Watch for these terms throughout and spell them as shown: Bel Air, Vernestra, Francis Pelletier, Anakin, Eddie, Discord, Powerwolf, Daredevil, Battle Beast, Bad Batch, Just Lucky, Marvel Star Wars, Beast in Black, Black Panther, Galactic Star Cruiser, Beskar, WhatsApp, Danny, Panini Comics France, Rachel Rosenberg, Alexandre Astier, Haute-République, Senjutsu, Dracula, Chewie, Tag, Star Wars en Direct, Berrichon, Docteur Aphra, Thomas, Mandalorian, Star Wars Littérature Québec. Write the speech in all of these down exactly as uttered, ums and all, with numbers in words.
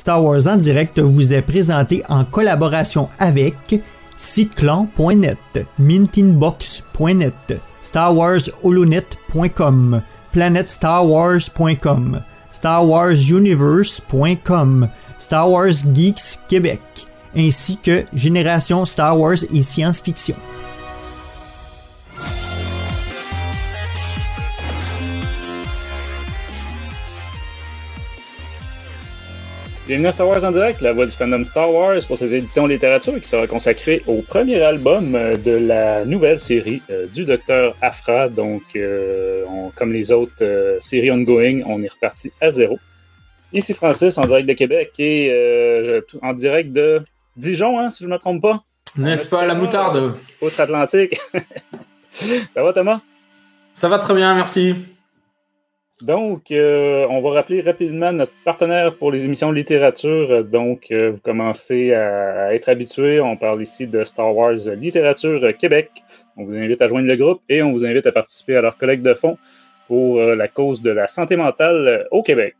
Star Wars en direct vous est présenté en collaboration avec SiteClan point net, Mintinbox point net, StarWarsHolonet point com, PlanetStarWars point com, StarWarsUniverse point com, StarWarsGeeksQuebec, ainsi que Génération Star Wars et Science Fiction. Bienvenue à Star Wars en direct, la voix du fandom Star Wars pour cette édition littérature qui sera consacrée au premier album de la nouvelle série euh, du Docteur Aphra. Donc, euh, on, comme les autres euh, séries ongoing, on est reparti à zéro. Ici Francis, en direct de Québec et euh, en direct de Dijon, hein, si je ne me trompe pas. N'est-ce pas, la moutarde? Outre-Atlantique. Ça va, Thomas? Ça va très bien, merci. Donc, euh, on va rappeler rapidement notre partenaire pour les émissions de littérature. Donc, euh, vous commencez à être habitué. On parle ici de Star Wars Littérature Québec. On vous invite à joindre le groupe et on vous invite à participer à leur collecte de fonds pour euh, la cause de la santé mentale au Québec.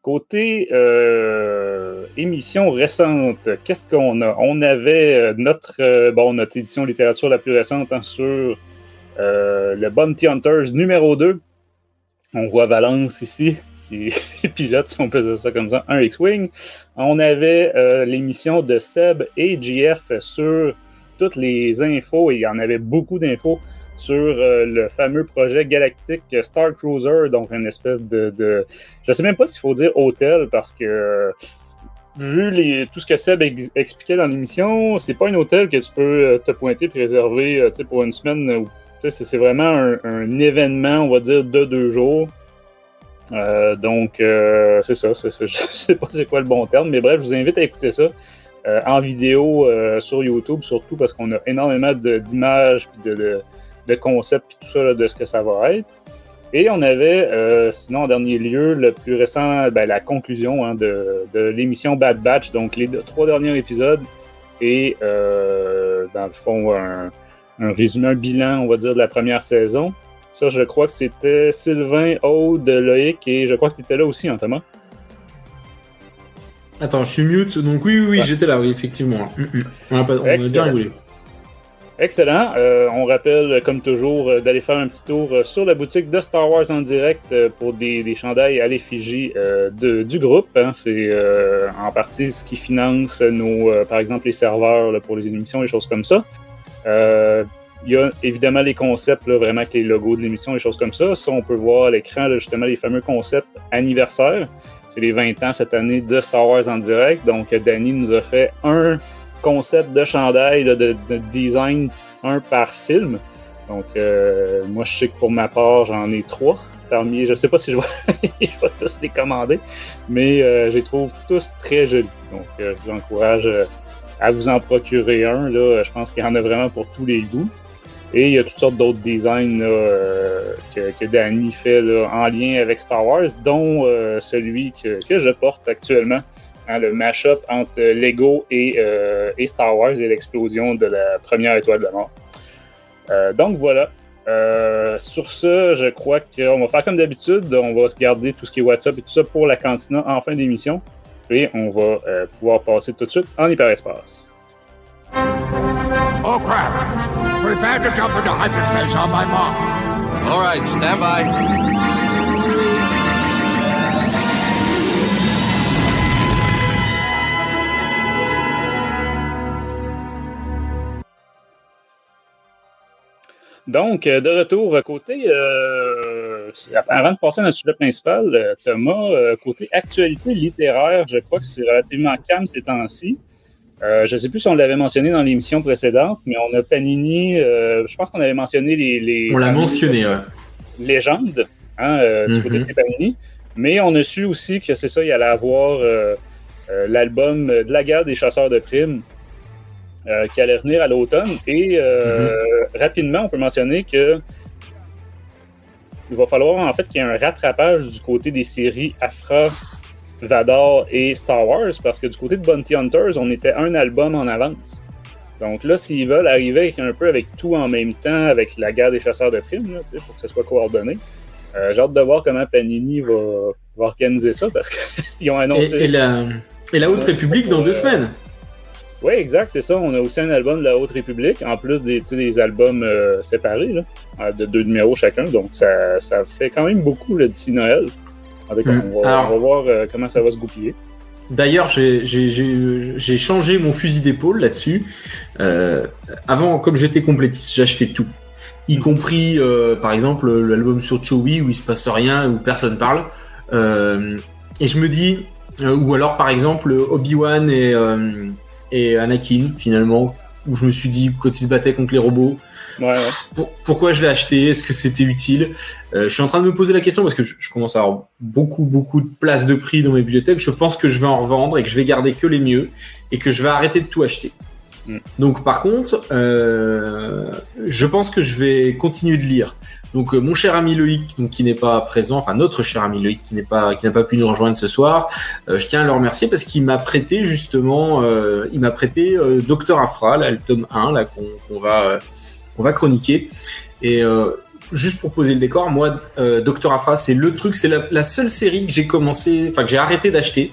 Côté euh, émissions récentes, qu'est-ce qu'on a? On avait notre, euh, bon, notre édition littérature la plus récente hein, sur euh, le Bounty Hunters numéro deux. On voit Valence ici, qui pilote, si on peut dire ça comme ça, un X-Wing. On avait euh, l'émission de Seb et J F sur toutes les infos, et il y en avait beaucoup d'infos, sur euh, le fameux projet Galactic Star Cruiser, donc une espèce de... de... Je ne sais même pas s'il faut dire hôtel, parce que euh, vu les, tout ce que Seb ex- expliquait dans l'émission, c'est pas un hôtel que tu peux te pointer et réserver euh, pour une semaine ou... C'est vraiment un, un événement, on va dire, de deux jours. Euh, donc, euh, c'est ça, c'est ça. Je ne sais pas c'est quoi le bon terme, mais bref, je vous invite à écouter ça euh, en vidéo euh, sur YouTube, surtout parce qu'on a énormément de, d'images, puis de, de, de concepts, puis tout ça, là, de ce que ça va être. Et on avait, euh, sinon, en dernier lieu, le plus récent, ben, la conclusion hein, de, de l'émission Bad Batch, donc les deux, trois derniers épisodes, et euh, dans le fond, un... un résumé, un bilan, on va dire, de la première saison. Ça, je crois que c'était Sylvain, Aude, Loïc, et je crois que tu étais là aussi, hein, Thomas? Attends, je suis mute, donc oui, oui, oui, ah. J'étais là, oui, effectivement. Mm-mm. On a, pas, on a bien roulé. Excellent. Euh, on rappelle, comme toujours, d'aller faire un petit tour sur la boutique de Star Wars en direct pour des, des chandails à l'effigie euh, de, du groupe. Hein. C'est euh, en partie ce qui finance, nos, euh, par exemple, les serveurs là, pour les émissions, les choses comme ça. Il euh, y a évidemment les concepts, là, vraiment avec les logos de l'émission, les choses comme ça. Ça, on peut voir à l'écran, là, justement, les fameux concepts anniversaires. C'est les vingt ans cette année de Star Wars en direct. Donc, Danny nous a fait un concept de chandail, là, de, de design, un par film. Donc, euh, moi, je sais que pour ma part, j'en ai trois. Parmi, je sais pas si je vais, je vais tous les commander, mais euh, je les trouve tous très jolis. Donc, euh, je vous encourage... Euh, à vous en procurer un, là, je pense qu'il y en a vraiment pour tous les goûts. Et il y a toutes sortes d'autres designs là, euh, que, que Danny fait là, en lien avec Star Wars, dont euh, celui que, que je porte actuellement, hein, le mash-up entre Lego et, euh, et Star Wars et l'explosion de la première étoile de la mort. Euh, donc voilà. Euh, sur ce, je crois qu'on va faire comme d'habitude, on va se garder tout ce qui est WhatsApp et tout ça pour la cantina en fin d'émission. Et on va euh, pouvoir passer tout de suite en hyperespace. Oh crap! Prepare to jump into hyperspace on my mark. All right, stand by. Donc, de retour côté... Euh... Avant de passer à notre sujet principal, Thomas, côté actualité littéraire, je crois que c'est relativement calme ces temps-ci. Euh, je ne sais plus si on l'avait mentionné dans l'émission précédente, mais on a Panini, euh, je pense qu'on avait mentionné les... les on l'a mentionné, ouais. Légendes, hein, euh, du mm-hmm. côté de Panini. Mais on a su aussi que c'est ça, il allait avoir euh, euh, l'album de la guerre des chasseurs de primes euh, qui allait venir à l'automne. Et euh, mm-hmm. rapidement, on peut mentionner que il va falloir en fait qu'il y ait un rattrapage du côté des séries Aphra, Vador et Star Wars, parce que du côté de Bounty Hunters, on était un album en avance. Donc là, s'ils veulent arriver un peu avec tout en même temps, avec la guerre des chasseurs de primes, là, pour que ce soit coordonné, Euh, j'ai hâte de voir comment Panini va, va organiser ça, parce qu'ils ont annoncé... Et, et la, et la Haute-République dans euh... deux semaines. Oui, exact, c'est ça. On a aussi un album de la Haute-République, en plus des, des albums euh, séparés, là, de deux numéros chacun. Donc, ça, ça fait quand même beaucoup d'ici Noël. Avec, mmh. on, va, Alors, on va voir euh, comment ça va se goupiller. D'ailleurs, j'ai changé mon fusil d'épaule là-dessus. Euh, avant, comme j'étais complétiste, j'achetais tout. Y compris, euh, par exemple, l'album sur Chewie où il se passe rien, où personne parle. Euh, et je me dis... Euh, ou alors, par exemple, Obi-Wan et... Euh, et Anakin, finalement, où je me suis dit, quand il se battait contre les robots, ouais, ouais. Pour, pourquoi je l'ai acheté, est-ce que c'était utile? euh, Je suis en train de me poser la question, parce que je, je commence à avoir beaucoup, beaucoup de places de prix dans mes bibliothèques. Je pense que je vais en revendre et que je vais garder que les mieux et que je vais arrêter de tout acheter. Mm. Donc, par contre, euh, je pense que je vais continuer de lire. Donc, euh, mon cher ami Loïc, donc, qui n'est pas présent, enfin, notre cher ami Loïc, qui n'est pas, qui n'a pas pu nous rejoindre ce soir, euh, je tiens à le remercier parce qu'il m'a prêté, justement, euh, il m'a prêté euh, Docteur Aphra, là, le tome un, là, qu'on, qu'on va, euh, qu'on va chroniquer. Et euh, juste pour poser le décor, moi, euh, Docteur Aphra, c'est le truc, c'est la, la seule série que j'ai commencé, enfin, que j'ai arrêté d'acheter.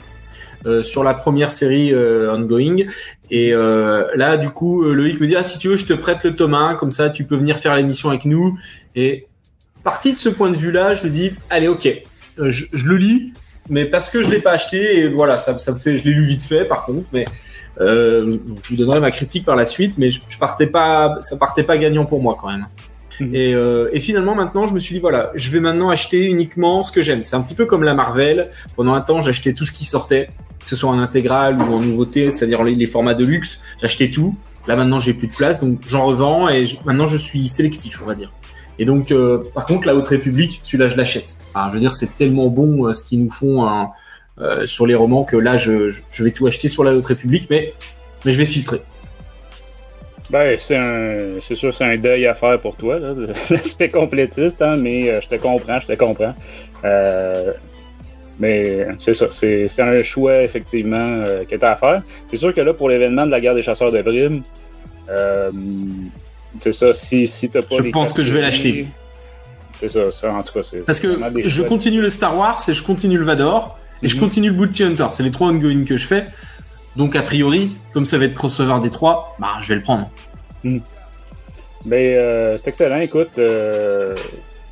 Euh, sur la première série euh, ongoing et euh, là du coup euh, Loïc me dit ah si tu veux je te prête le tome un, comme ça tu peux venir faire l'émission avec nous. Et parti de ce point de vue là je dis allez ok, euh, je, je le lis, mais parce que je l'ai pas acheté et voilà, ça, ça me fait, je l'ai lu vite fait par contre, mais euh, je, je vous donnerai ma critique par la suite, mais je, je partais pas, ça partait pas gagnant pour moi quand même. Mmh. Et, euh, et finalement maintenant je me suis dit voilà, je vais maintenant acheter uniquement ce que j'aime. C'est un petit peu comme la Marvel, pendant un temps j'achetais tout ce qui sortait, que ce soit en intégrale ou en nouveauté, c'est-à-dire les, les formats de luxe, j'achetais tout. Là maintenant j'ai plus de place, donc j'en revends et je, maintenant je suis sélectif, on va dire. Et donc euh, par contre la Haute République, celui-là je l'achète. Enfin, je veux dire c'est tellement bon euh, ce qu'ils nous font hein, euh, sur les romans que là je, je, je vais tout acheter sur la Haute République, mais mais je vais filtrer. Ben, c'est un, c'est sûr, c'est un deuil à faire pour toi, là, l'aspect complétiste, hein, mais euh, je te comprends, je te comprends. Euh, mais c'est ça, c'est, c'est un choix, effectivement, euh, que tu as à faire. C'est sûr que là, pour l'événement de la guerre des chasseurs de primes, euh, c'est ça, si, si tu n'as pas... Je pense catégories, que je vais l'acheter. C'est ça, ça, en tout cas, c'est... Parce que je continue le Star Wars et je continue le Vador, et mm-hmm. je continue le Bounty Hunter, c'est les trois ongoing que je fais. Donc, a priori, comme ça va être crossover des trois, bah, je vais le prendre. Mmh. Ben, euh, c'est excellent. Écoute, euh,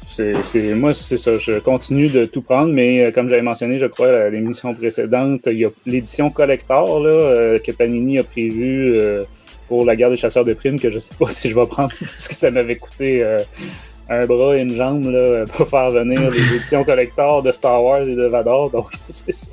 c'est, c'est, moi, c'est ça. Je continue de tout prendre, mais euh, comme j'avais mentionné, je crois, à l'émission précédente, il y a l'édition collector là, euh, que Panini a prévue euh, pour la guerre des chasseurs de primes, que je sais pas si je vais prendre, parce que ça m'avait coûté euh, un bras et une jambe là, pour faire venir les éditions collector de Star Wars et de Vador. Donc, c'est ça.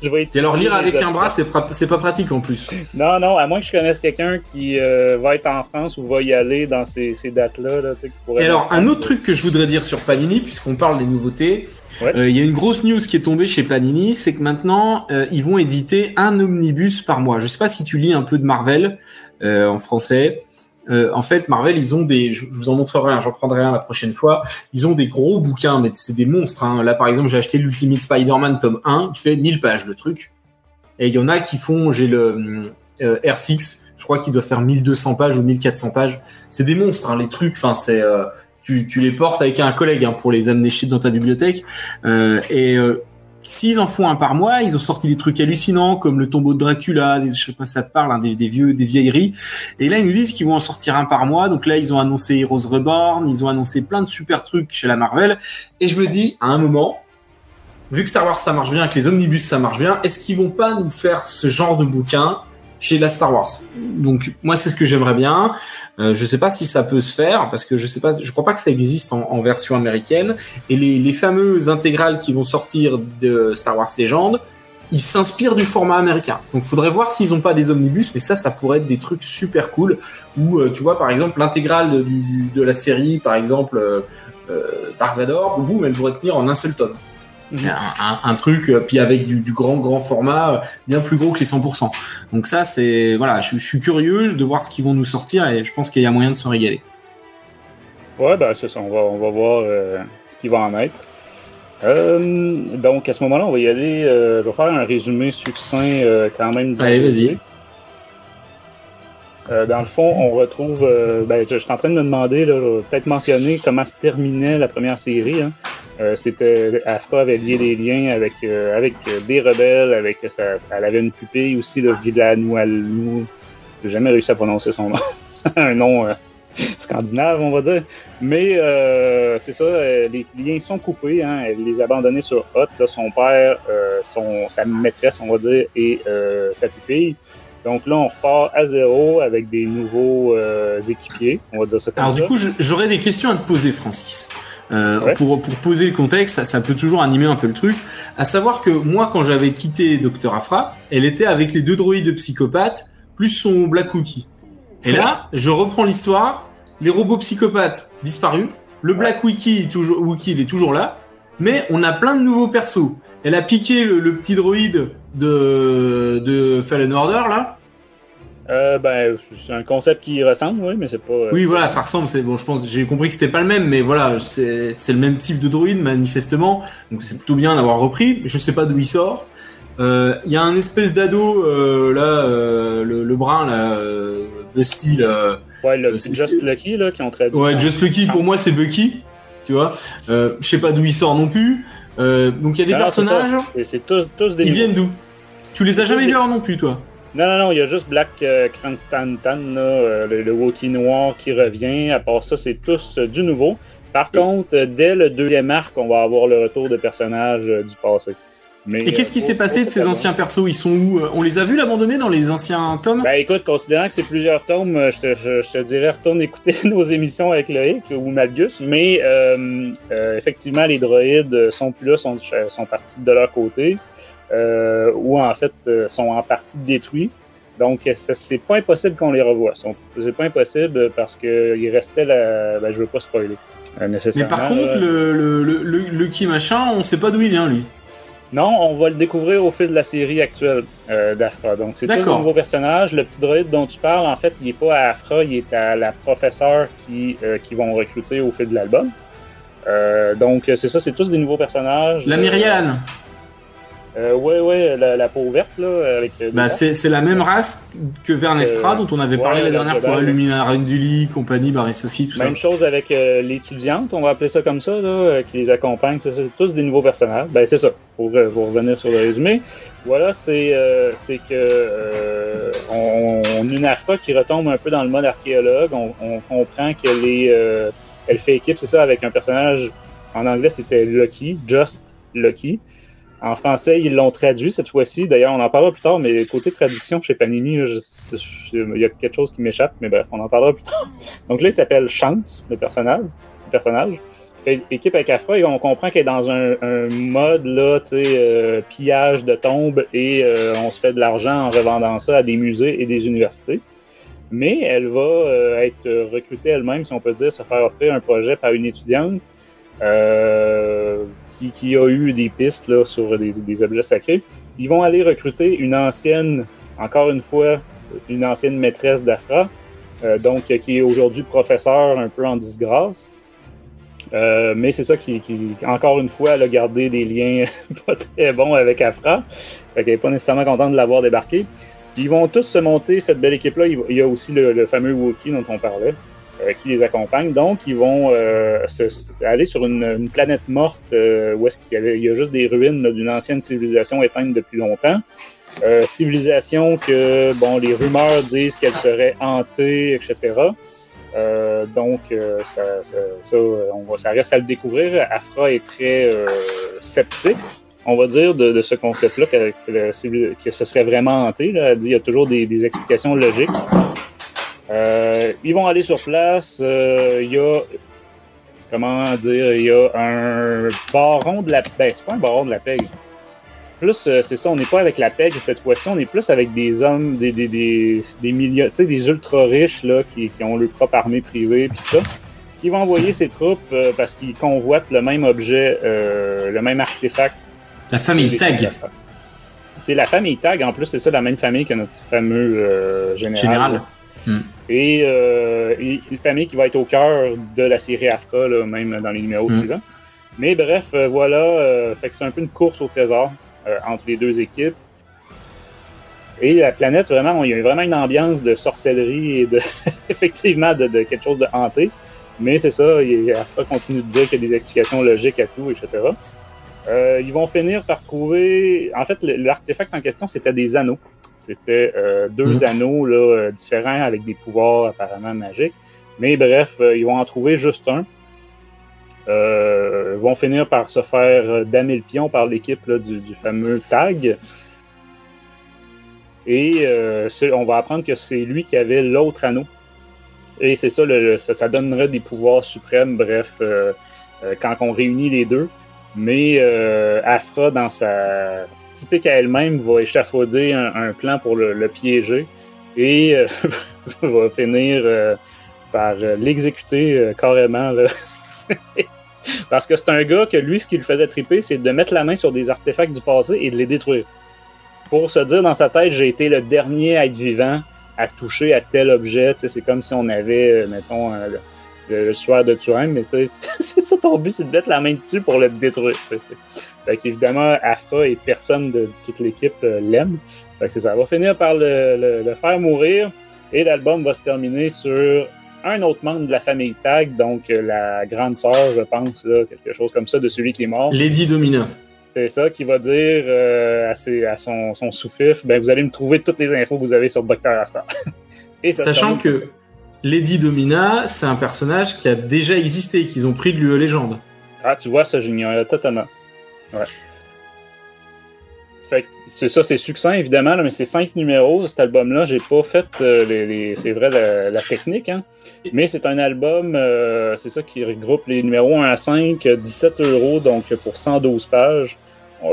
Je vais et alors lire avec un bras, c'est pas, c'est pas pratique en plus. Non, non, à moins que je connaisse quelqu'un qui euh, va être en France ou va y aller dans ces, ces dates-là. Là, qui pourrait et alors, un autre truc que je voudrais dire sur Panini, puisqu'on parle des nouveautés, il ouais. euh, y a une grosse news qui est tombée chez Panini, c'est que maintenant, euh, ils vont éditer un omnibus par mois. Je sais pas si tu lis un peu de Marvel euh, en français. Euh, en fait, Marvel, ils ont des... Je vous en montrerai un, j'en prendrai un la prochaine fois. Ils ont des gros bouquins, mais c'est des monstres. Hein. Là, par exemple, j'ai acheté l'Ultimate Spider-Man tome un, qui fait mille pages, le truc. Et il y en a qui font... J'ai le euh, R six, je crois qu'il doit faire mille deux cents pages ou mille quatre cents pages. C'est des monstres, hein, les trucs. Enfin, c'est... Euh, tu, tu les portes avec un collègue hein, pour les amener chez dans ta bibliothèque. Euh, et... Euh, S'ils en font un par mois, ils ont sorti des trucs hallucinants comme le tombeau de Dracula, des, je sais pas si ça te parle, hein, des, des vieux, des vieilleries. Et là, ils nous disent qu'ils vont en sortir un par mois. Donc là, ils ont annoncé Heroes Reborn, ils ont annoncé plein de super trucs chez la Marvel. Et je me dis, à un moment, vu que Star Wars ça marche bien, que les omnibus ça marche bien, est-ce qu'ils vont pas nous faire ce genre de bouquin chez la Star Wars? Donc moi, c'est ce que j'aimerais bien. Euh, je sais pas si ça peut se faire parce que je sais pas, je crois pas que ça existe en, en version américaine. Et les, les fameuses intégrales qui vont sortir de Star Wars Legends, ils s'inspirent du format américain. Donc faudrait voir s'ils ont pas des omnibus, mais ça, ça pourrait être des trucs super cool. Où euh, tu vois par exemple l'intégrale du, du, de la série, par exemple euh, euh, Dark Vador, boum, elle pourrait tenir en un seul tome. Mmh. Un, un, un truc, puis avec du, du grand grand format, bien plus gros que les cent pour cent. Donc ça, c'est voilà, je, je suis curieux de voir ce qu'ils vont nous sortir et je pense qu'il y a moyen de s'en régaler. Ouais, ben c'est ça, on va, on va voir euh, ce qu'il va en être. Euh, donc à ce moment-là, on va y aller. Euh, je vais faire un résumé succinct euh, quand même. Allez, vas-y. Euh, dans le fond, on retrouve. Euh, ben, je, je suis en train de me demander, là, peut-être mentionner comment se terminait la première série. Hein. Euh, c'était Aphra avait lié des liens avec, euh, avec euh, des rebelles, avec euh, sa, elle avait une pupille aussi, le Villanualu. J'ai jamais réussi à prononcer son nom. C'est un nom euh, scandinave, on va dire. Mais euh, c'est ça, euh, les liens sont coupés. Hein, elle les a abandonnés sur Hoth, là, son père, euh, son, sa maîtresse, on va dire, et euh, sa pupille. Donc là, on repart à zéro avec des nouveaux euh, équipiers, on va dire ça comme Alors, ça. Alors du coup, j'aurais des questions à te poser, Francis. Euh, ouais. pour, pour poser le contexte, ça, ça peut toujours animer un peu le truc. À savoir que moi, quand j'avais quitté Docteur Aphra, elle était avec les deux droïdes psychopathes, plus son Black Wookie. Et ouais. là, je reprends l'histoire, les robots psychopathes disparus, le Black Wookie, toujours, Wookie, il est toujours là, mais on a plein de nouveaux persos. Elle a piqué le, le petit droïde de, de Fallen Order, là. Euh, ben, c'est un concept qui ressemble, oui, mais c'est pas. Euh... Oui, voilà, ça ressemble. C'est bon, je pense, j'ai compris que c'était pas le même, mais voilà, c'est, c'est le même type de droïde, manifestement. Donc, c'est plutôt bien d'avoir repris. Je sais pas d'où il sort. Il euh, y a un espèce d'ado, euh, là, euh, le, le brun, là, euh, de style. Euh, ouais, le euh, Just Lucky, là, qui est en train de. Ouais, Just Lucky, pour moi, c'est Bucky. Tu vois, euh, je sais pas d'où il sort non plus. Euh, donc, il y a des non, personnages. C'est, c'est tous, tous des. Ils viennent d'où? Tu les as jamais vus non plus, toi? Non, non, non, il y a juste Black euh, Cranstantan, là, euh, le, le Wookiee noir qui revient. À part ça, c'est tous euh, du nouveau. Par et contre, euh, dès le deuxième arc, on va avoir le retour de personnages euh, du passé. Mais, et qu'est-ce euh, qui s'est passé de ces avant. anciens persos? Ils sont où? On les a vus l'abandonner dans les anciens tomes? Ben écoute, considérant que c'est plusieurs tomes, je te, je, je te dirais retourne écouter nos émissions avec Loïc ou Malgus. Mais euh, euh, effectivement, les droïdes sont plus là, sont, sont partis de leur côté. Euh, ou en fait euh, sont en partie détruits. Donc, ça, c'est pas impossible qu'on les revoie. C'est pas impossible parce qu'il restait la. Ben, je veux pas spoiler euh, nécessairement. Mais par contre, le, le, le, le, le qui machin, on sait pas d'où il vient, lui. Non, on va le découvrir au fil de la série actuelle euh, d'Aphra. Donc, c'est D'accord. tout un nouveau personnage. Le petit droïde dont tu parles, en fait, il est pas à Aphra, il est à la professeure qui, euh, qui vont recruter au fil de l'album. Euh, donc, c'est ça, c'est tous des nouveaux personnages. La Myriane. Euh, ouais, ouais, la, la peau verte, là. Avec bah, c'est, c'est la même race que Vernestra, euh, dont on avait parlé ouais, la dernière fois. Lumina Renduli, compagnie, Barry-Sophie, tout même ça. Même chose avec euh, l'étudiante, on va appeler ça comme ça, là, qui les accompagne. C'est, c'est tous des nouveaux personnages. Ben, c'est ça, pour, pour revenir sur le résumé. Voilà, c'est, euh, c'est que. Euh, on, on une Aphra qui retombe un peu dans le mode archéologue. On, on comprend qu'elle est. Euh, elle fait équipe, c'est ça, avec un personnage. En anglais, c'était Lucky, Just Lucky. En français, ils l'ont traduit cette fois-ci. D'ailleurs, on en parlera plus tard, mais côté traduction chez Panini, là, je, je, je, il y a quelque chose qui m'échappe, mais bref, on en parlera plus tard. Donc là, il s'appelle Chance, le personnage. Le personnage. Il fait équipe avec Aphra et on comprend qu'elle est dans un, un mode, là, tu sais, euh, pillage de tombes et euh, on se fait de l'argent en revendant ça à des musées et des universités. Mais elle va euh, être recrutée elle-même, si on peut dire, se faire offrir un projet par une étudiante. Euh... Qui, qui a eu des pistes là, sur des, des objets sacrés, ils vont aller recruter une ancienne, encore une fois, une ancienne maîtresse d'Aphra, euh, donc qui est aujourd'hui professeure un peu en disgrâce. Euh, mais c'est ça qui, qui, encore une fois, elle a gardé des liens pas très bons avec Aphra. Fait qu'elle n'est pas nécessairement contente de l'avoir débarqué. Ils vont tous se monter, cette belle équipe-là. Il y a aussi le, le fameux Wookiee dont on parlait. Euh, qui les accompagnent. Donc, ils vont euh, se, aller sur une, une planète morte euh, où est-ce qu'il y, avait, il y a juste des ruines là, d'une ancienne civilisation éteinte depuis longtemps. Euh, civilisation que, bon, les rumeurs disent qu'elle serait hantée, et cetera. Euh, donc, euh, ça, ça, ça, on va, ça reste à le découvrir. Aphra est très euh, sceptique, on va dire, de, de ce concept-là, que, que, le, que ce serait vraiment hanté. Là. Elle dit qu'il y a toujours des, des explications logiques. Euh, ils vont aller sur place. Il euh, y a, comment dire, il y a un baron de la pègre. C'est pas un baron de la pègre. Plus, euh, c'est ça, on n'est pas avec la pègre cette fois-ci. On est plus avec des hommes, des des des, des millions, tu sais, des ultra riches là qui, qui ont leur propre armée privée puis ça. Qui vont envoyer ces troupes euh, parce qu'ils convoitent le même objet, euh, le même artefact. La famille Tag. C'est la famille Tag. En plus, c'est ça, la même famille que notre fameux euh, général. général. Hum. Et, euh, et une famille qui va être au cœur de la série Aphra, là, même dans les numéros hum. suivants. Mais bref, euh, voilà, euh, fait que c'est un peu une course au trésor euh, entre les deux équipes. Et la planète, vraiment, il y a vraiment une ambiance de sorcellerie et de, effectivement, de, de quelque chose de hanté. Mais c'est ça, Aphra continue de dire qu'il y a des explications logiques à tout, et cetera. Euh, ils vont finir par trouver... En fait, l'artefact en question, c'était des anneaux. C'était euh, deux mmh. anneaux là, euh, différents avec des pouvoirs apparemment magiques. Mais bref, euh, ils vont en trouver juste un. Euh, ils vont finir par se faire damer le pion par l'équipe du, du fameux Tag. Et euh, on va apprendre que c'est lui qui avait l'autre anneau. Et c'est ça, le, ça, ça donnerait des pouvoirs suprêmes, bref, euh, euh, quand on réunit les deux. Mais euh, Aphra, dans sa typique à elle-même, va échafauder un, un plan pour le, le piéger et euh, va finir euh, par l'exécuter euh, carrément. Là. Parce que c'est un gars que lui, ce qui le faisait triper, c'est de mettre la main sur des artefacts du passé et de les détruire. Pour se dire dans sa tête, j'ai été le dernier à être vivant, à toucher à tel objet. C'est comme si on avait, mettons, le, le, le soir de Turin, mais c'est ça ton but, c'est de mettre la main dessus pour le détruire. Fait qu'évidemment, Aphra et personne de toute l'équipe euh, l'aime. Fait que c'est ça. Elle va finir par le, le, le faire mourir et l'album va se terminer sur un autre membre de la famille Tag, donc euh, la grande sœur, je pense, là, quelque chose comme ça, de celui qui est mort. Lady Domina. C'est ça qui va dire euh, à, ses, à son, son sous-fif, ben vous allez me trouver toutes les infos que vous avez sur Docteur Aphra. Et ça sachant que ça. Lady Domina, c'est un personnage qui a déjà existé, qu'ils ont pris de l'U E Légende. Ah, tu vois, ça j'ignorais totalement. Ouais. Fait que c'est ça, c'est succinct évidemment, là, mais c'est cinq numéros cet album-là. J'ai pas fait, euh, les, les, c'est vrai, la, la technique, hein. Mais c'est un album, euh, c'est ça qui regroupe les numéros un à cinq, dix-sept euros, donc pour cent douze pages.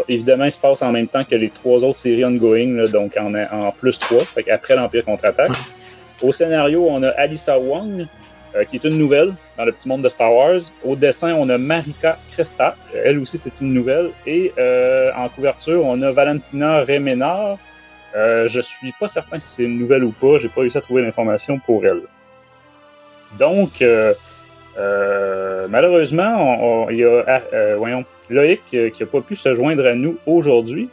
Évidemment, il se passe en même temps que les trois autres séries ongoing, là, donc en, en plus trois, fait après l'Empire contre-attaque. Au scénario, on a Alyssa Wong, euh, qui est une nouvelle dans le petit monde de Star Wars. Au dessin, on a Marika Cresta, elle aussi c'est une nouvelle. Et euh, en couverture, on a Valentina Remenard. Euh, je suis pas certain si c'est une nouvelle ou pas, j'ai pas réussi à trouver l'information pour elle. Donc, euh, euh, malheureusement, il y a... Euh, voyons... Loïc, euh, qui n'a pas pu se joindre à nous aujourd'hui,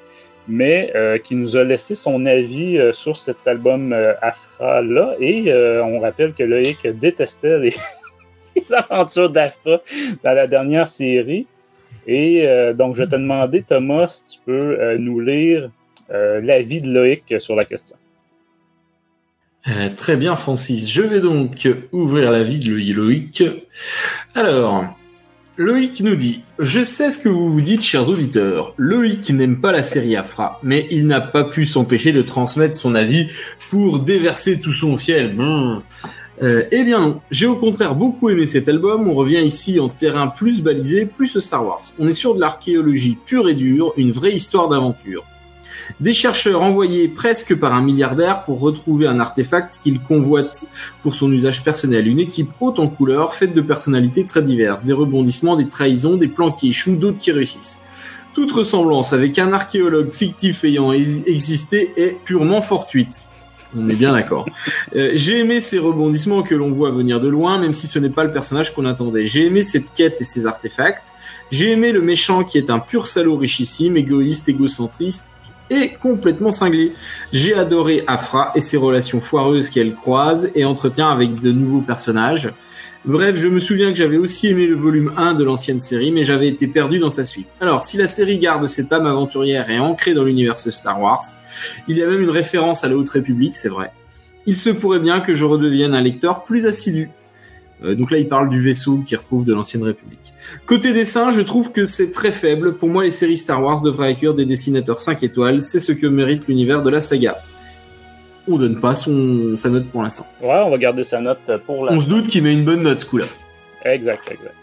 mais euh, qui nous a laissé son avis euh, sur cet album euh, Aphra-là. Et euh, on rappelle que Loïc détestait les, les aventures d'Aphra dans la dernière série. Et euh, donc, je te demandais, Thomas, si tu peux euh, nous lire euh, l'avis de Loïc sur la question. Euh, très bien, Francis. Je vais donc ouvrir l'avis de Loïc. Alors... Loïc nous dit « Je sais ce que vous vous dites, chers auditeurs. Loïc n'aime pas la série Aphra, mais il n'a pas pu s'empêcher de transmettre son avis pour déverser tout son fiel. Mmh. » euh, Eh bien non, j'ai au contraire beaucoup aimé cet album. On revient ici en terrain plus balisé, plus Star Wars. On est sur de l'archéologie pure et dure, une vraie histoire d'aventure. Des chercheurs envoyés presque par un milliardaire pour retrouver un artefact qu'il convoite pour son usage personnel. Une équipe haute en couleurs, faite de personnalités très diverses. Des rebondissements, des trahisons, des plans qui échouent, d'autres qui réussissent. Toute ressemblance avec un archéologue fictif ayant existé est purement fortuite. On est bien d'accord. Euh, j'ai aimé ces rebondissements que l'on voit venir de loin, même si ce n'est pas le personnage qu'on attendait. J'ai aimé cette quête et ses artefacts. J'ai aimé le méchant qui est un pur salaud richissime, égoïste, égocentriste, et complètement cinglé. J'ai adoré Aphra et ses relations foireuses qu'elle croise et entretient avec de nouveaux personnages. Bref, je me souviens que j'avais aussi aimé le volume un de l'ancienne série, mais j'avais été perdu dans sa suite. Alors, si la série garde cette âme aventurière et ancrée dans l'univers Star Wars, il y a même une référence à la Haute-République, c'est vrai. Il se pourrait bien que je redevienne un lecteur plus assidu. Donc là, il parle du vaisseau qu'il retrouve de l'Ancienne République. Côté dessin, je trouve que c'est très faible. Pour moi, les séries Star Wars devraient accueillir des dessinateurs cinq étoiles. C'est ce que mérite l'univers de la saga. On donne pas son... sa note pour l'instant. Ouais, on va garder sa note pour la... On se doute qu'il met une bonne note, ce coup-là. Exact, exact.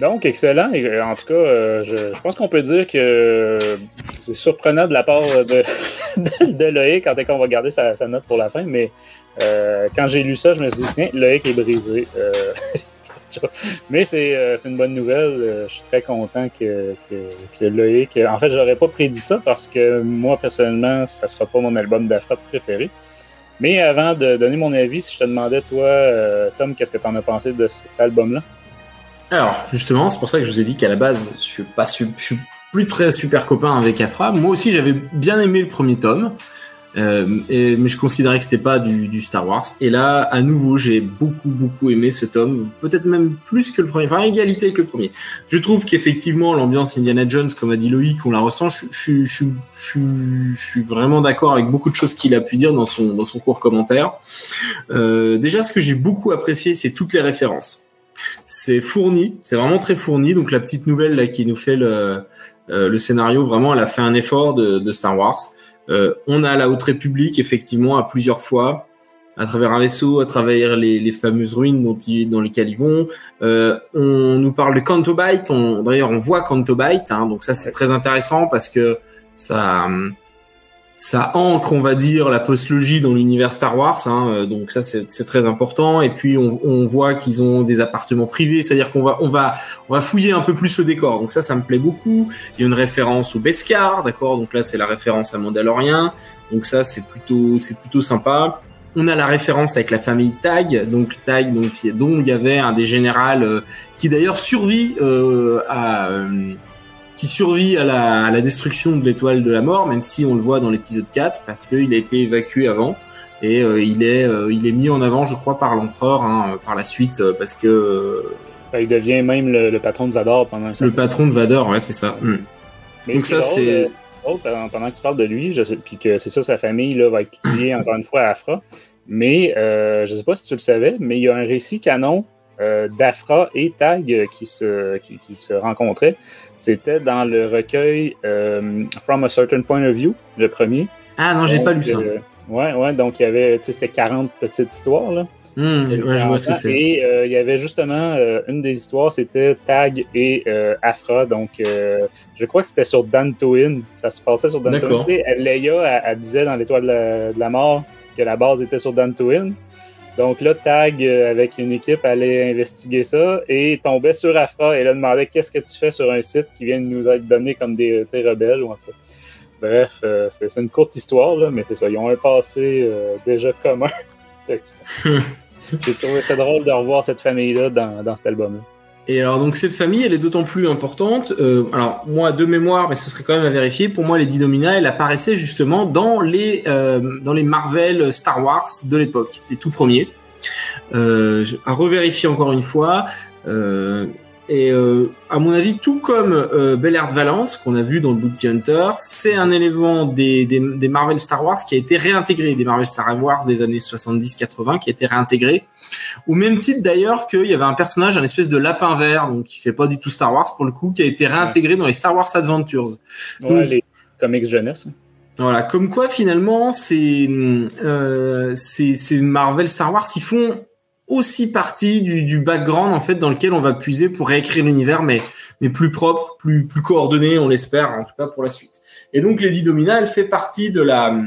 Donc, excellent. Et en tout cas, euh, je, je pense qu'on peut dire que c'est surprenant de la part de, de, de Loïc, en tout cas, on va garder sa, sa note pour la fin, mais euh, quand j'ai lu ça, je me suis dit, tiens, Loïc est brisé. Euh, mais c'est euh, une bonne nouvelle. Je suis très content que, que, que Loïc... En fait, j'aurais pas prédit ça parce que moi, personnellement, ça sera pas mon album d'Aphra préféré. Mais avant de donner mon avis, si je te demandais, toi, euh, Tom, qu'est-ce que tu en as pensé de cet album-là? Alors, justement, c'est pour ça que je vous ai dit qu'à la base, je suis pas, je suis plus très super copain avec Aphra. Moi aussi, j'avais bien aimé le premier tome. Euh, et, mais je considérais que c'était pas du, du Star Wars. Et là, à nouveau, j'ai beaucoup, beaucoup aimé ce tome, peut-être même plus que le premier, enfin, égalité avec le premier. Je trouve qu'effectivement, l'ambiance Indiana Jones, comme a dit Loïc, on la ressent. Je, je, je, je, je suis vraiment d'accord avec beaucoup de choses qu'il a pu dire dans son, dans son court commentaire. Euh, déjà, ce que j'ai beaucoup apprécié, c'est toutes les références. C'est fourni, c'est vraiment très fourni. Donc, la petite nouvelle là, qui nous fait le, euh, le scénario, vraiment, elle a fait un effort de, de Star Wars. Euh, on a la Haute-République, effectivement, à plusieurs fois, à travers un vaisseau, à travers les, les fameuses ruines dont ils, dans lesquelles ils vont. Euh, on nous parle de Canto Bight. D'ailleurs, on voit Canto Bight. Hein, donc ça, c'est très intéressant parce que ça, ça ancre, on va dire, la postlogie dans l'univers Star Wars. Hein, donc ça, c'est, c'est très important. Et puis, on, on voit qu'ils ont des appartements privés. C'est-à-dire qu'on va, on va, on va fouiller un peu plus le décor. Donc ça, ça me plaît beaucoup. Il y a une référence au Beskar, d'accord. Donc là, c'est la référence à Mandalorian. Donc ça, c'est plutôt, c'est plutôt sympa. On a la référence avec la famille Tag, donc Tag, donc dont il y avait un des générales euh, qui d'ailleurs survit euh, à euh, qui survit à la, à la destruction de l'étoile de la mort, même si on le voit dans l'épisode quatre parce qu'il a été évacué avant et euh, il est euh, il est mis en avant, je crois, par l'empereur hein, par la suite euh, parce que euh, bah, il devient même le, le patron de Vador pendant un certain temps. Le patron de Vador, ouais, c'est ça. Mmh. Mais donc ça c'est de... Oh, pendant que tu parles de lui, je sais, puis que c'est ça, sa famille là, va être liée encore une fois à Aphra. Mais euh, je ne sais pas si tu le savais, mais il y a un récit canon euh, d'Aphra et Tag qui se, qui, qui se rencontraient. C'était dans le recueil euh, From a Certain Point of View, le premier. Ah non, j'ai donc, pas lu ça. Euh, ouais, ouais, donc il y avait, tu sais, c'était quarante petites histoires là. Mmh, ouais, je vois ce que c'est. Et euh, il y avait justement euh, une des histoires, c'était Tag et euh, Aphra. Donc, euh, je crois que c'était sur Dantooine. Ça se passait sur Dantooine. Leia, elle, elle disait dans l'étoile de la, de la mort que la base était sur Dantooine. Donc là, Tag, euh, avec une équipe, allait investiguer ça et tombait sur Aphra. Et là, demandait qu'est-ce que tu fais sur un site qui vient de nous être donné comme des, des rebelles ou en tout cas. Bref, euh, c'était, c'était une courte histoire, là, mais c'est ça. Ils ont un passé euh, déjà commun. J'ai trouvé ça drôle de revoir cette famille-là dans, dans cet album-là. Et alors, donc, cette famille, elle est d'autant plus importante. Euh, alors, moi, de mémoire, mais ce serait quand même à vérifier, pour moi, Lady Domina, elle apparaissait justement dans les, euh, dans les Marvel Star Wars de l'époque, les tout premiers. Euh, à revérifier encore une fois. Euh, et euh, à mon avis, tout comme euh, Bel Air de Valence, qu'on a vu dans le Bounty Hunters, c'est un élément des, des, des Marvel Star Wars qui a été réintégré, des Marvel Star Wars des années soixante-dix quatre-vingt qui a été réintégré. Au même titre d'ailleurs qu'il y avait un personnage, un espèce de lapin vert, donc qui fait pas du tout Star Wars pour le coup, qui a été réintégré ouais. dans les Star Wars Adventures. Donc, ouais, les comics jeunesse. Voilà, comme quoi finalement, c'est euh, c'est, c'est Marvel Star Wars, ils font aussi partie du, du background en fait dans lequel on va puiser pour réécrire l'univers, mais mais plus propre, plus plus coordonné, on l'espère en tout cas pour la suite. Et donc Lady Domina, elle fait partie de la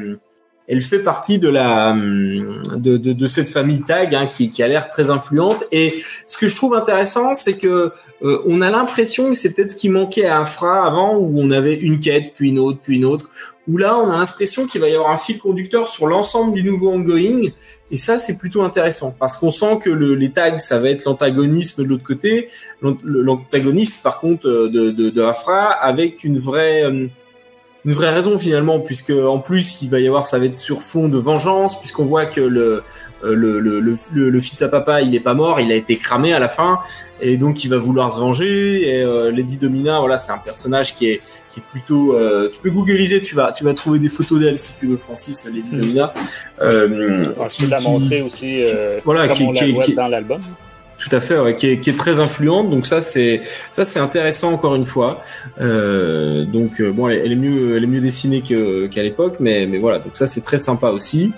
elle fait partie de la de de, de cette famille Tag hein, qui qui a l'air très influente. Et ce que je trouve intéressant, c'est que euh, on a l'impression que c'est peut-être ce qui manquait à Aphra avant, où on avait une quête puis une autre puis une autre. Où là, on a l'impression qu'il va y avoir un fil conducteur sur l'ensemble du nouveau ongoing. Et ça, c'est plutôt intéressant parce qu'on sent que le, les tags, ça va être l'antagonisme de l'autre côté. L'antagoniste, par contre, de, de, de Aphra, avec une vraie, une vraie raison finalement, puisque en plus, il va y avoir, ça va être sur fond de vengeance, puisqu'on voit que le, le, le, le, le fils à papa, il n'est pas mort, il a été cramé à la fin, et donc il va vouloir se venger. Et euh, Lady Domina, voilà, c'est un personnage qui est qui est plutôt euh, tu peux googliser, tu vas tu vas trouver des photos d'elle si tu veux, Francis, Lady Domina. Euh, Alors, qui, je peux la montrer qui, aussi euh, voilà, comme qui, on qui, la voit qui, dans l'album. Tout à fait, ouais, qui est qui est très influente. Donc ça c'est ça c'est intéressant encore une fois. Euh, donc euh, bon, elle est, elle est mieux elle est mieux dessinée que, qu'à l'époque, mais mais voilà, donc ça c'est très sympa aussi.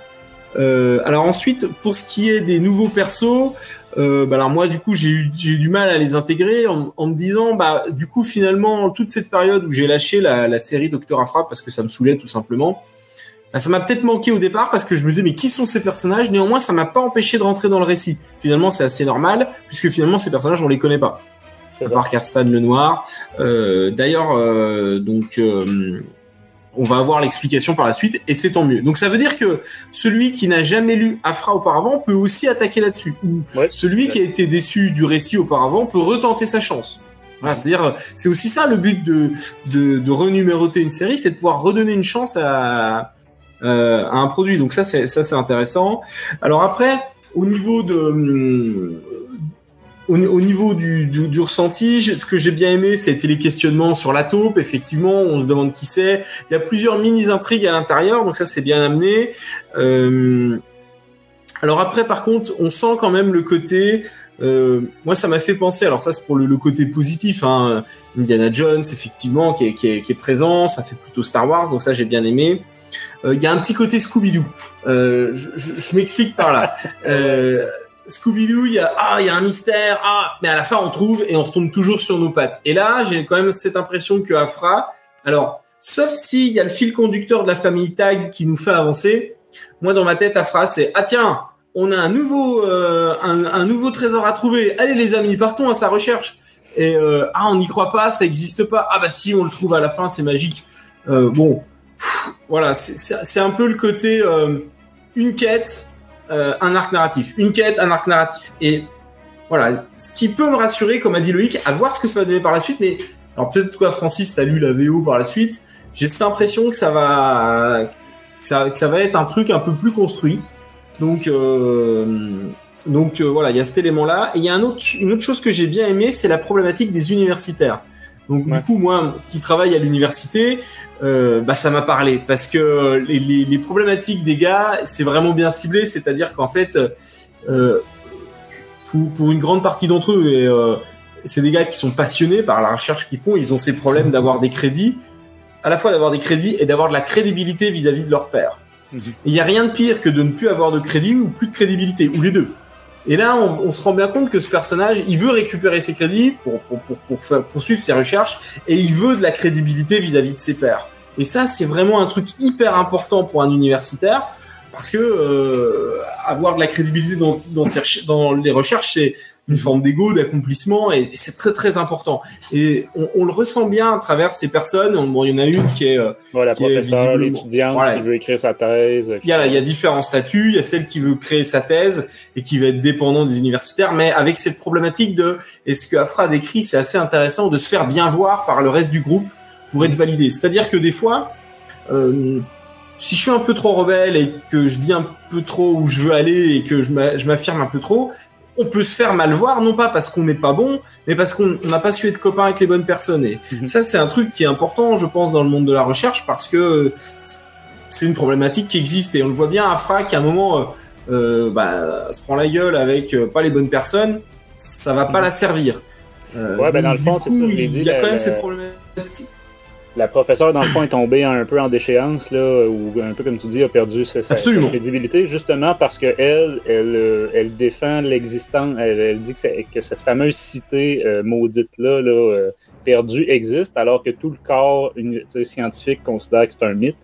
Euh, alors ensuite, pour ce qui est des nouveaux persos, euh, bah alors moi du coup j'ai eu, j'ai eu du mal à les intégrer en, en me disant bah du coup finalement toute cette période où j'ai lâché la, la série Docteur Aphra parce que ça me saoulait tout simplement, bah, ça m'a peut-être manqué au départ parce que je me disais mais qui sont ces personnages? Néanmoins ça m'a pas empêché de rentrer dans le récit. Finalement c'est assez normal puisque finalement ces personnages on les connaît pas. À part Karstan le Noir. Euh, d'ailleurs euh, donc euh, on va avoir l'explication par la suite et c'est tant mieux. Donc ça veut dire que celui qui n'a jamais lu Aphra auparavant peut aussi attaquer là-dessus. Ouais, celui ouais. qui a été déçu du récit auparavant peut retenter sa chance. Voilà, c'est-à-dire c'est aussi ça le but de de, de renuméroter une série, c'est de pouvoir redonner une chance à euh, à un produit. Donc ça, c'est ça, c'est intéressant. Alors après, au niveau de hum, Au, au niveau du, du, du ressenti, je, ce que j'ai bien aimé, c'était les questionnements sur la taupe. Effectivement, on se demande qui c'est. Il y a plusieurs mini-intrigues à l'intérieur, donc ça, c'est bien amené. Euh... Alors après, par contre, on sent quand même le côté... Euh, moi, ça m'a fait penser... Alors ça, c'est pour le, le côté positif. Hein. Indiana Jones, effectivement, qui est, qui, est, qui est présent. Ça fait plutôt Star Wars, donc ça, j'ai bien aimé. Euh, il y a un petit côté Scooby-Doo. Euh, je je, je m'explique par là. Euh... Scooby-Doo, il y a ah, il y a un mystère, ah, mais à la fin on trouve et on retombe toujours sur nos pattes. Et là, j'ai quand même cette impression que Aphra, alors, sauf s'il y a le fil conducteur de la famille Tag qui nous fait avancer, moi dans ma tête, Aphra, c'est ah tiens, on a un nouveau euh, un, un nouveau trésor à trouver. Allez les amis, partons à sa recherche. Et euh, ah, on n'y croit pas, ça existe pas. Ah bah si, on le trouve à la fin, c'est magique. Euh, bon, pff, voilà, c'est, c'est, c'est un peu le côté euh, une quête. Euh, un arc narratif, une quête, un arc narratif, et voilà. Ce qui peut me rassurer, comme a dit Loïc, à voir ce que ça va donner par la suite. Mais alors peut-être toi, Francis, t'as lu la V O par la suite. J'ai cette impression que ça va, que ça, que ça va être un truc un peu plus construit. Donc, euh... donc euh, voilà, il y a cet élément-là. Et il y a un autre, une autre chose que j'ai bien aimé, c'est la problématique des universitaires. Donc ouais. Du coup, moi, qui travaille à l'université, euh, bah ça m'a parlé parce que les, les, les problématiques des gars, c'est vraiment bien ciblé. C'est-à-dire qu'en fait, euh, pour, pour une grande partie d'entre eux, et, euh, c'est des gars qui sont passionnés par la recherche qu'ils font. Ils ont ces problèmes d'avoir des crédits, à la fois d'avoir des crédits et d'avoir de la crédibilité vis-à-vis de leur père. Il n'y a rien de pire que de ne plus avoir de crédit ou plus de crédibilité, ou les deux. Et là, on, on se rend bien compte que ce personnage, il veut récupérer ses crédits pour, pour, pour, pour, pour poursuivre ses recherches, et il veut de la crédibilité vis-à-vis de ses pairs. Et ça, c'est vraiment un truc hyper important pour un universitaire, parce que euh, avoir de la crédibilité dans, dans, ses, dans les recherches, c'est une forme d'ego, d'accomplissement, et, et c'est très très important. Et on, on le ressent bien à travers ces personnes. Bon, il y en a une qui est euh, voilà, qui professeur, est l'étudiante voilà. qui veut écrire sa thèse. Il y a, il y a différents statuts. Il y a celle qui veut créer sa thèse et qui va être dépendante des universitaires, mais avec cette problématique de, et ce que Aphra décrit, c'est assez intéressant, de se faire bien voir par le reste du groupe pour être validé. C'est-à-dire que des fois, euh, si je suis un peu trop rebelle et que je dis un peu trop où je veux aller et que je m'affirme un peu trop, on peut se faire mal voir, non pas parce qu'on n'est pas bon, mais parce qu'on n'a pas su être copain avec les bonnes personnes. Et mmh. ça, c'est un truc qui est important, je pense, dans le monde de la recherche, parce que c'est une problématique qui existe. Et on le voit bien, Aphra, qui à un moment euh, bah, se prend la gueule avec euh, pas les bonnes personnes, ça va pas mmh. la servir. Euh, ouais, ben bah, dans le fond, coup, c'est ça, je l'ai dit. Il y a quand même euh... cette problématique. La professeure, dans le fond, est tombée un peu en déchéance, là, ou un peu, comme tu dis, a perdu sa, sa crédibilité, justement parce qu'elle, elle, elle défend l'existence, elle, elle dit que, que cette fameuse cité euh, maudite-là, là, euh, perdue, existe, alors que tout le corps une, scientifique considère que c'est un mythe.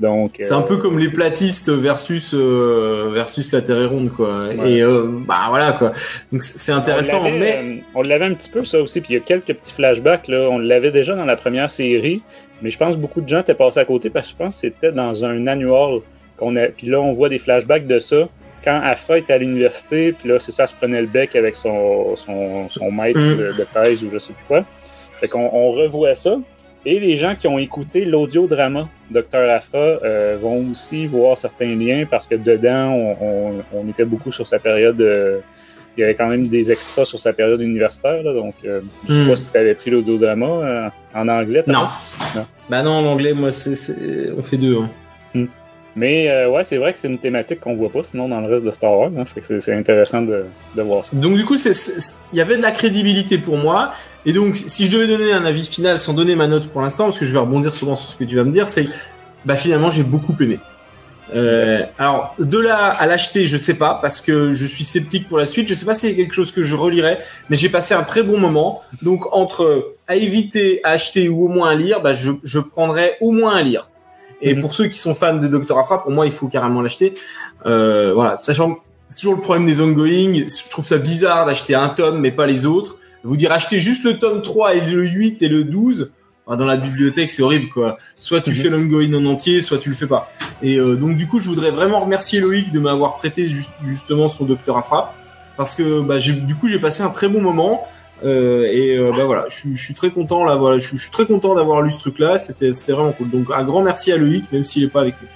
Donc, c'est euh, un peu comme les platistes versus, euh, versus la Terre est ronde, quoi. Ouais. Et euh, bah voilà, quoi. Donc c'est intéressant. On mais euh, on l'avait un petit peu, ça aussi. Puis il y a quelques petits flashbacks, là. On l'avait déjà dans la première série, mais je pense que beaucoup de gens étaient passés à côté parce que je pense que c'était dans un annual qu'on a. Puis là, on voit des flashbacks de ça quand Aphra était à l'université. Puis là, c'est ça, elle se prenait le bec avec son, son, son maître mmh. de, de thèse ou je sais plus quoi. Fait qu'on on revoit ça. Et les gens qui ont écouté l'audiodrama Docteur Aphra euh, vont aussi voir certains liens parce que dedans, on, on, on était beaucoup sur sa période... Euh, il y avait quand même des extras sur sa période universitaire. Là, donc, euh, je ne sais mm. pas si tu avais pris l'audiodrama euh, en anglais. Non. non. Ben non, en anglais, moi, c'est, c'est... on fait deux. Hein. Mm. Mais euh, ouais, c'est vrai que c'est une thématique qu'on voit pas sinon dans le reste de Star Wars. Hein, fait que c'est, c'est intéressant de, de voir ça. Donc du coup, il y avait de la crédibilité pour moi. Et donc, si je devais donner un avis final sans donner ma note pour l'instant, parce que je vais rebondir souvent sur ce que tu vas me dire, c'est bah finalement, j'ai beaucoup aimé. Euh, alors, de là à l'acheter, je sais pas, parce que je suis sceptique pour la suite. Je sais pas si c'est quelque chose que je relirai, mais j'ai passé un très bon moment. Donc, entre à éviter, à acheter ou au moins à lire, bah, je, je prendrais au moins à lire. Et mmh. pour ceux qui sont fans de Docteur Aphra, pour moi, il faut carrément l'acheter. Euh, voilà. Sachant que c'est toujours le problème des ongoing. Je trouve ça bizarre d'acheter un tome, mais pas les autres. Vous dire acheter juste le tome trois et le huit et le douze. Enfin, dans la bibliothèque, c'est horrible, quoi. Soit tu mmh. fais l'ongoing en entier, soit tu le fais pas. Et euh, donc, du coup, je voudrais vraiment remercier Loïc de m'avoir prêté juste, justement son Docteur Aphra. Parce que, bah, j'ai, du coup, j'ai passé un très bon moment. Euh, et euh, bah voilà, je, je suis très content là. Voilà, je, je suis très content d'avoir lu ce truc-là. C'était, c'était vraiment cool. Donc un grand merci à Loïc, même s'il est pas avec nous.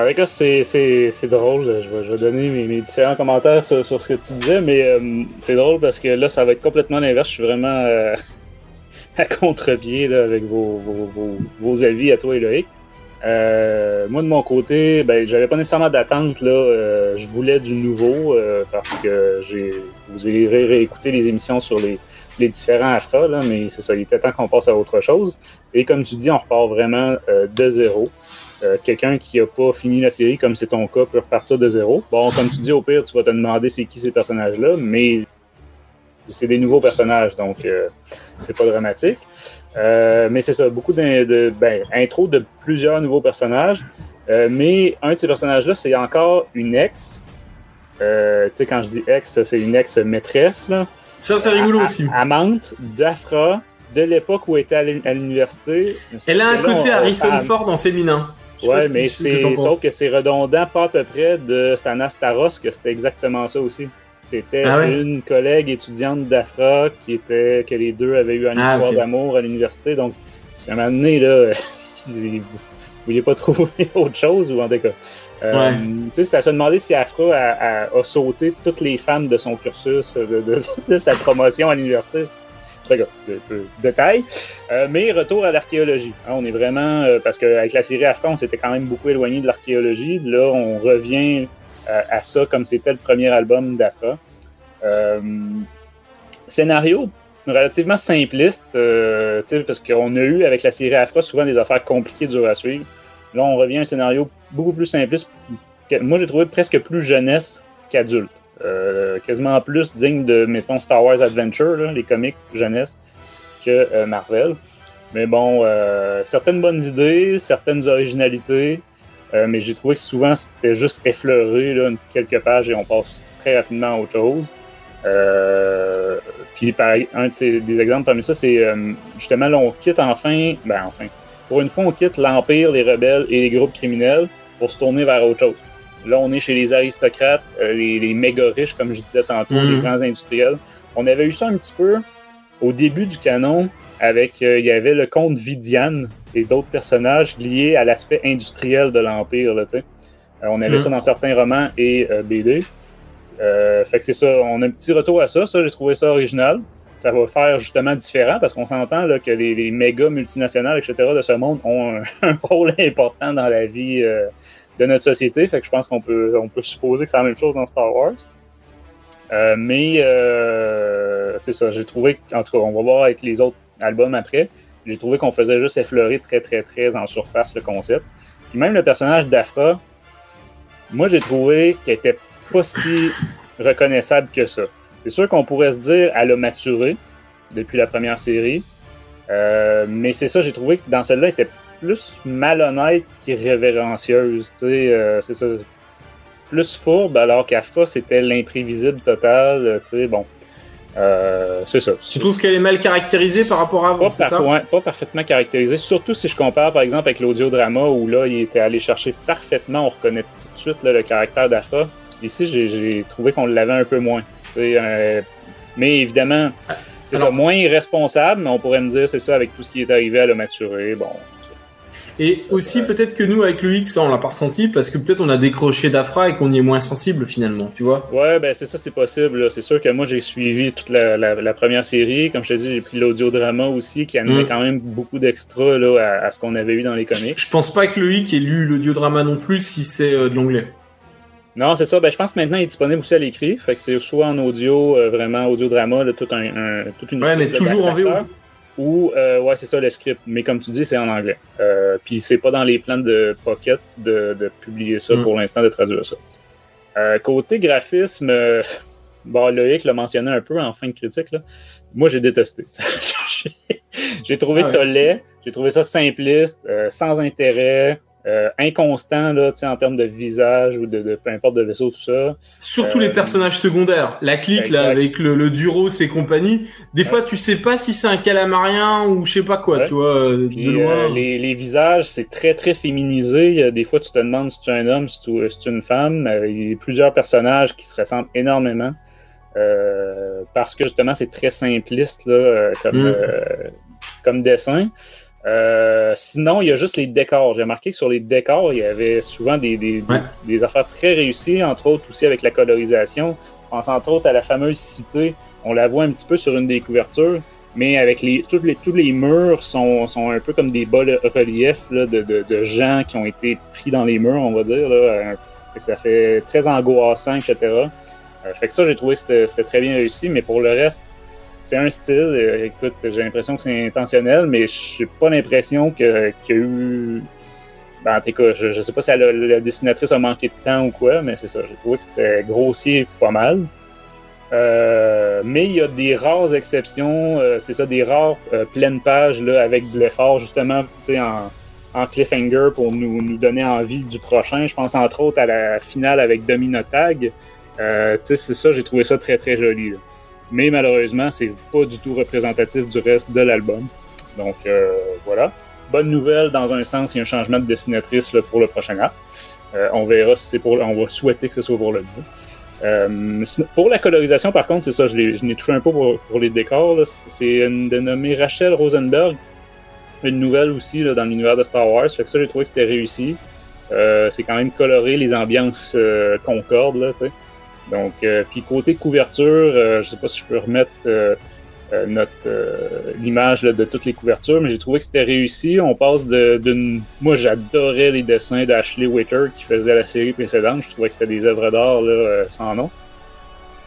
Avec ça, c'est, c'est, c'est drôle. Je vais, je vais donner mes, mes différents commentaires sur, sur ce que tu disais, mais euh, c'est drôle parce que là, ça va être complètement l'inverse. Je suis vraiment euh, à contre-pied là, avec vos, vos, vos, vos avis à toi et Loïc. Euh, moi, de mon côté, ben, j'avais pas nécessairement d'attente. Là, euh, je voulais du nouveau euh, parce que j'ai, vous irez réécouter les émissions sur les, les différents Aphra, là, mais c'est ça, il était temps qu'on passe à autre chose. Et comme tu dis, on repart vraiment euh, de zéro. Euh, quelqu'un qui n'a pas fini la série, comme c'est ton cas, peut repartir de zéro. Bon, comme tu dis, au pire, tu vas te demander c'est qui ces personnages-là, mais c'est des nouveaux personnages, donc euh, c'est pas dramatique. Euh, mais c'est ça, beaucoup d'intro de, ben, de plusieurs nouveaux personnages, euh, mais un de ces personnages-là, c'est encore une ex. Euh, tu sais, quand je dis ex, c'est une ex-maîtresse, là. Ça, c'est rigolo à, aussi. Amante d'Aphra, de l'époque où elle était à l'université. Elle a un côté Harrison à... Ford en féminin. Ouais, mais c'est que sauf que c'est redondant pas à peu près de Sanas Taros, que c'était exactement ça aussi. C'était ah ouais? une collègue étudiante d'Aphra qui était que les deux avaient eu une ah, histoire okay. d'amour à l'université. Donc, à un moment donné, là, vous vouliez pas trouver autre chose, ou en tout cas. Euh, ouais. Tu sais, c'est à se demander si Aphra a, a, a sauté toutes les femmes de son cursus, de, de, de sa promotion à l'université. De, de détails. Euh, mais retour à l'archéologie. Hein, on est vraiment... Euh, parce qu'avec la série Aphra, on s'était quand même beaucoup éloigné de l'archéologie. Là, on revient euh, à ça comme c'était le premier album d'Aphra. Euh, scénario relativement simpliste, euh, parce qu'on a eu avec la série Aphra souvent des affaires compliquées, dures à suivre. Là, on revient à un scénario beaucoup plus simpliste. Que, moi, j'ai trouvé presque plus jeunesse qu'adulte. Euh, quasiment plus digne de, mettons, Star Wars Adventure, là, les comics jeunesse, que euh, Marvel. Mais bon, euh, certaines bonnes idées, certaines originalités, euh, mais j'ai trouvé que souvent c'était juste effleuré, là, quelques pages et on passe très rapidement à autre chose. Euh, puis pareil, un de ces, des exemples parmi ça, c'est euh, justement là, on quitte enfin, ben enfin, pour une fois on quitte l'Empire, les rebelles et les groupes criminels pour se tourner vers autre chose. Là, on est chez les aristocrates, euh, les, les méga-riches, comme je disais tantôt, mmh. les grands industriels. On avait eu ça un petit peu au début du canon, avec, euh, il y avait le comte Vidiane et d'autres personnages liés à l'aspect industriel de l'Empire, là, tu sais. Euh, on avait mmh. ça dans certains romans et euh, B D. Euh, fait que c'est ça, on a un petit retour à ça. Ça, j'ai trouvé ça original. Ça va faire justement différent, parce qu'on s'entend là, que les, les méga multinationales, et cetera de ce monde ont un, un rôle important dans la vie... Euh, de notre société, fait que je pense qu'on peut, on peut supposer que c'est la même chose dans Star Wars. Euh, mais euh, c'est ça, j'ai trouvé, en tout cas, on va voir avec les autres albums après, j'ai trouvé qu'on faisait juste effleurer très très très en surface le concept. Puis même le personnage d'Aphra, moi j'ai trouvé qu'elle était pas si reconnaissable que ça. C'est sûr qu'on pourrait se dire elle a maturé depuis la première série, euh, mais c'est ça, j'ai trouvé que dans celle-là, elle était plus malhonnête qu'irrévérencieuse, tu sais, euh, c'est ça, plus fourbe, alors qu'Aphra, c'était l'imprévisible total, tu sais, bon, euh, c'est ça. Tu trouves qu'elle est mal caractérisée par rapport à avant, c'est ça? Pas parfaitement caractérisée, surtout si je compare, par exemple, avec l'audiodrama, où là, il était allé chercher parfaitement, on reconnaît tout de suite là, le caractère d'Aphra. Ici, j'ai, j'ai trouvé qu'on l'avait un peu moins, tu sais, euh, mais évidemment, c'est alors... ça, moins irresponsable, mais on pourrait me dire, c'est ça, avec tout ce qui est arrivé, elle a maturé, bon... Et aussi, peut-être que nous, avec Loïc, ça, on l'a pas ressenti, parce que peut-être on a décroché d'Aphra et qu'on y est moins sensible, finalement, tu vois? Ouais, ben c'est ça, c'est possible. Là. C'est sûr que moi, j'ai suivi toute la, la, la première série. Comme je te dis, j'ai pris l'audiodrama aussi, qui amenait mmh. quand même beaucoup d'extra là, à, à ce qu'on avait eu dans les comics. Je, je pense pas que Loïc ait lu l'audiodrama non plus, si c'est euh, de l'anglais. Non, c'est ça. Ben, je pense que maintenant, il est disponible aussi à l'écrit. Fait que c'est soit en audio, euh, vraiment audiodrama, là, tout un, un, toute une... Ouais, mais toujours en V O. Ou, euh, ouais, c'est ça le script, mais comme tu dis, c'est en anglais. Euh, Puis c'est pas dans les plans de Pocket de, de publier ça mmh. pour l'instant, de traduire ça. Euh, côté graphisme, euh, bon, Loïc l'a mentionné un peu en fin de critique, là. Moi, j'ai détesté. J'ai trouvé ah, ça ouais. laid, j'ai trouvé ça simpliste, euh, sans intérêt, euh, inconstant, là, tu sais, en termes de visage ou de, de peu importe de vaisseau, tout ça. Surtout euh, les personnages secondaires. La clique, exact. Là, avec le, le Duros et compagnie. Des ouais. fois, tu sais pas si c'est un calamarien ou je sais pas quoi, ouais. tu vois, de Puis, loin. Euh, les, les visages, c'est très, très féminisé. Des fois, tu te demandes si tu es un homme, si tu, si tu es une femme. Il y a plusieurs personnages qui se ressemblent énormément. Euh, parce que, justement, c'est très simpliste, là, comme, mm. euh, comme dessin. Euh, sinon, il y a juste les décors. J'ai remarqué que sur les décors, il y avait souvent des, des, ouais. des, des affaires très réussies, entre autres aussi avec la colorisation. Je pense entre autres à la fameuse cité. On la voit un petit peu sur une des couvertures, mais avec les, tous, les, tous les murs sont, sont un peu comme des bas-reliefs de, de, de gens qui ont été pris dans les murs, on va dire. Là. Et ça fait très angoissant, et cetera. Euh, fait que ça, j'ai trouvé que c'était très bien réussi, mais pour le reste, c'est un style. Euh, écoute, j'ai l'impression que c'est intentionnel, mais je n'ai pas l'impression que, qu'il y a eu... Ben, en tout cas, je ne sais pas si elle a, la dessinatrice a manqué de temps ou quoi, mais c'est ça. J'ai trouvé que c'était grossier pas mal. Euh, mais il y a des rares exceptions, euh, c'est ça, des rares euh, pleines pages là, avec de l'effort, justement, tu sais, en... en cliffhanger pour nous, nous donner envie du prochain. Je pense entre autres à la finale avec Domina Tag. Euh, tu sais, c'est ça, j'ai trouvé ça très très joli. Là. Mais malheureusement, c'est pas du tout représentatif du reste de l'album. Donc euh, voilà. Bonne nouvelle, dans un sens, il y a un changement de dessinatrice là, pour le prochain arc. Euh, on verra si c'est pour... On va souhaiter que ce soit pour le mieux. Euh, pour la colorisation, par contre, c'est ça, je l'ai touché un peu pour, pour les décors. C'est une dénommée Rachel Rosenberg. Une nouvelle aussi là, dans l'univers de Star Wars. Fait que ça, j'ai trouvé que c'était réussi. Euh, c'est quand même coloré, les ambiances euh, concordent. Là, t'sais. Donc, euh, puis côté couverture, euh, je sais pas si je peux remettre euh, euh, notre euh, l'image de toutes les couvertures, mais j'ai trouvé que c'était réussi. On passe d'une... Moi, j'adorais les dessins d'Ashley Wicker qui faisait la série précédente. Je trouvais que c'était des œuvres d'art euh, sans nom.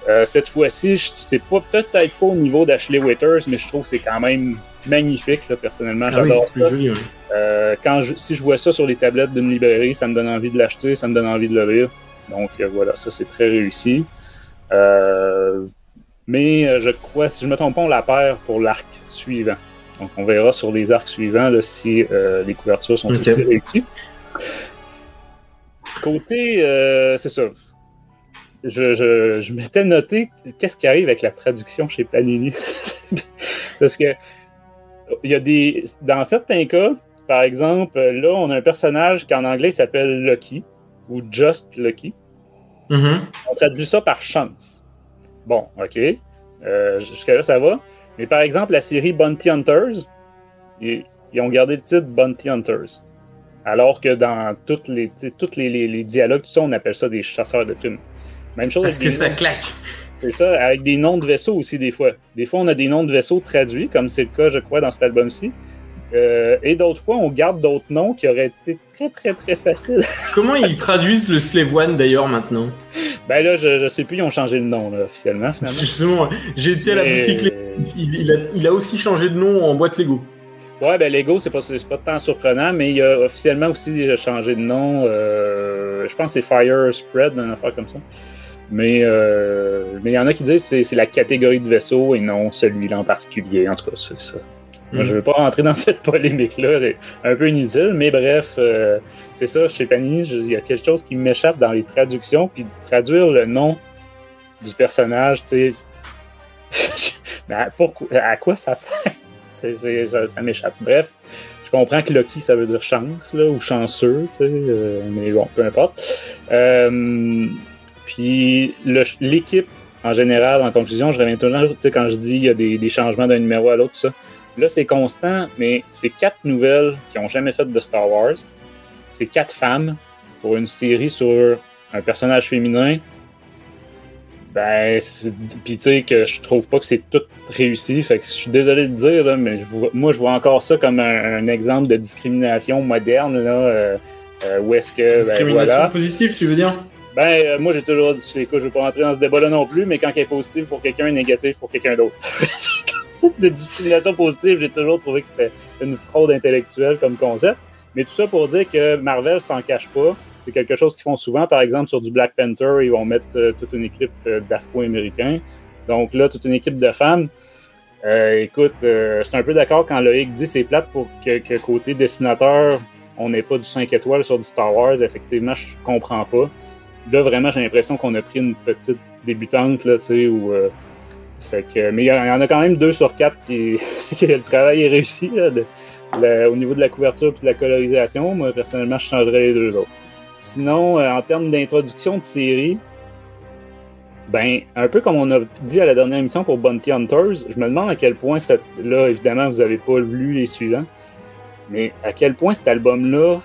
Euh, cette fois-ci, c'est pas peut-être pas au niveau d'Ashley Withers, mais je trouve que c'est quand même magnifique. Là, personnellement, j'adore ah oui, ça. Joli, oui. euh, quand je, si je vois ça sur les tablettes d'une librairie, ça me donne envie de l'acheter, ça me donne envie de le lire. Donc euh, voilà, ça c'est très réussi. Euh, mais euh, je crois, si je me trompe pas, on la perd pour l'arc suivant. Donc on verra sur les arcs suivants là, si euh, les couvertures sont okay. aussi réussies. Côté, euh, c'est ça. Je, je, je m'étais noté qu'est-ce qui arrive avec la traduction chez Panini. Parce que il y a des. Dans certains cas, par exemple, là, on a un personnage qui en anglais s'appelle Lucky ou Just Lucky. Mm-hmm. On traduit ça par chance. Bon, OK. Euh, jusqu'à là, ça va. Mais par exemple, la série Bounty Hunters, ils, ils ont gardé le titre Bounty Hunters. Alors que dans tous les, toutes les, les, les dialogues, tout ça, on appelle ça des chasseurs de primes. Même chose parce que ça noms. Claque. C'est ça, avec des noms de vaisseaux aussi des fois. Des fois, on a des noms de vaisseaux traduits, comme c'est le cas, je crois, dans cet album-ci. Euh, et d'autres fois, on garde d'autres noms qui auraient été très, très, très faciles. Comment ils traduisent le Slave One, d'ailleurs, maintenant? Ben là, je, je sais plus, ils ont changé de nom, là, officiellement, finalement. Justement, j'ai été à la et... boutique, il, il, a, il a aussi changé de nom en boîte Lego. Ouais, ben Lego, c'est pas, c'est pas tant surprenant, mais il a officiellement aussi changé de nom. Euh, je pense que c'est Fire Spread, une affaire comme ça. Mais euh, mais il y en a qui disent que c'est la catégorie de vaisseau et non celui-là en particulier. En tout cas, c'est ça. Mm. Moi, je ne veux pas rentrer dans cette polémique-là. C'est un peu inutile, mais bref, euh, c'est ça. Chez Panini, il y a quelque chose qui m'échappe dans les traductions. Puis traduire le nom du personnage, tu sais. ben, à quoi ça sert? c'est, c'est, ça, ça m'échappe. Bref, je comprends que Lucky, ça veut dire chance là, ou chanceux, tu sais. Euh, mais bon, peu importe. Euh. Puis l'équipe, en général, en conclusion, je reviens toujours, tu sais, quand je dis il y a des, des changements d'un numéro à l'autre, tout ça. Là, c'est constant, mais c'est quatre nouvelles qui n'ont jamais fait de Star Wars. C'est quatre femmes pour une série sur un personnage féminin. Ben, puis tu sais que je trouve pas que c'est tout réussi. Fait que je suis désolé de dire, là, mais je vois, moi, je vois encore ça comme un, un exemple de discrimination moderne, là. Euh, euh, où est-ce que... Discrimination ben, voilà. Positive, tu veux dire? Ben, euh, moi, j'ai toujours dit, c'est quoi, je veux pas rentrer dans ce débat-là non plus, mais quand elle est positive pour quelqu'un, négative pour quelqu'un d'autre. De discrimination positive, j'ai toujours trouvé que c'était une fraude intellectuelle comme concept. Mais tout ça pour dire que Marvel s'en cache pas. C'est quelque chose qu'ils font souvent. Par exemple, sur du Black Panther, ils vont mettre euh, toute une équipe euh, d'Afro-Américains. Donc là, toute une équipe de femmes. Euh, écoute, euh, je suis un peu d'accord quand Loïc dit c'est plate pour que, que côté dessinateur, on n'ait pas du cinq étoiles sur du Star Wars. Effectivement, je comprends pas. Là, vraiment, j'ai l'impression qu'on a pris une petite débutante, là, tu sais, où... Euh, fait que, mais il y, y en a quand même deux sur quatre qui... le travail est réussi, là, de, la, au niveau de la couverture et de la colorisation. Moi, personnellement, je changerais les deux autres. Sinon, euh, en termes d'introduction de série, ben, un peu comme on a dit à la dernière émission pour Bounty Hunters, je me demande à quel point, cette, là, évidemment, vous n'avez pas lu les suivants, mais à quel point cet album-là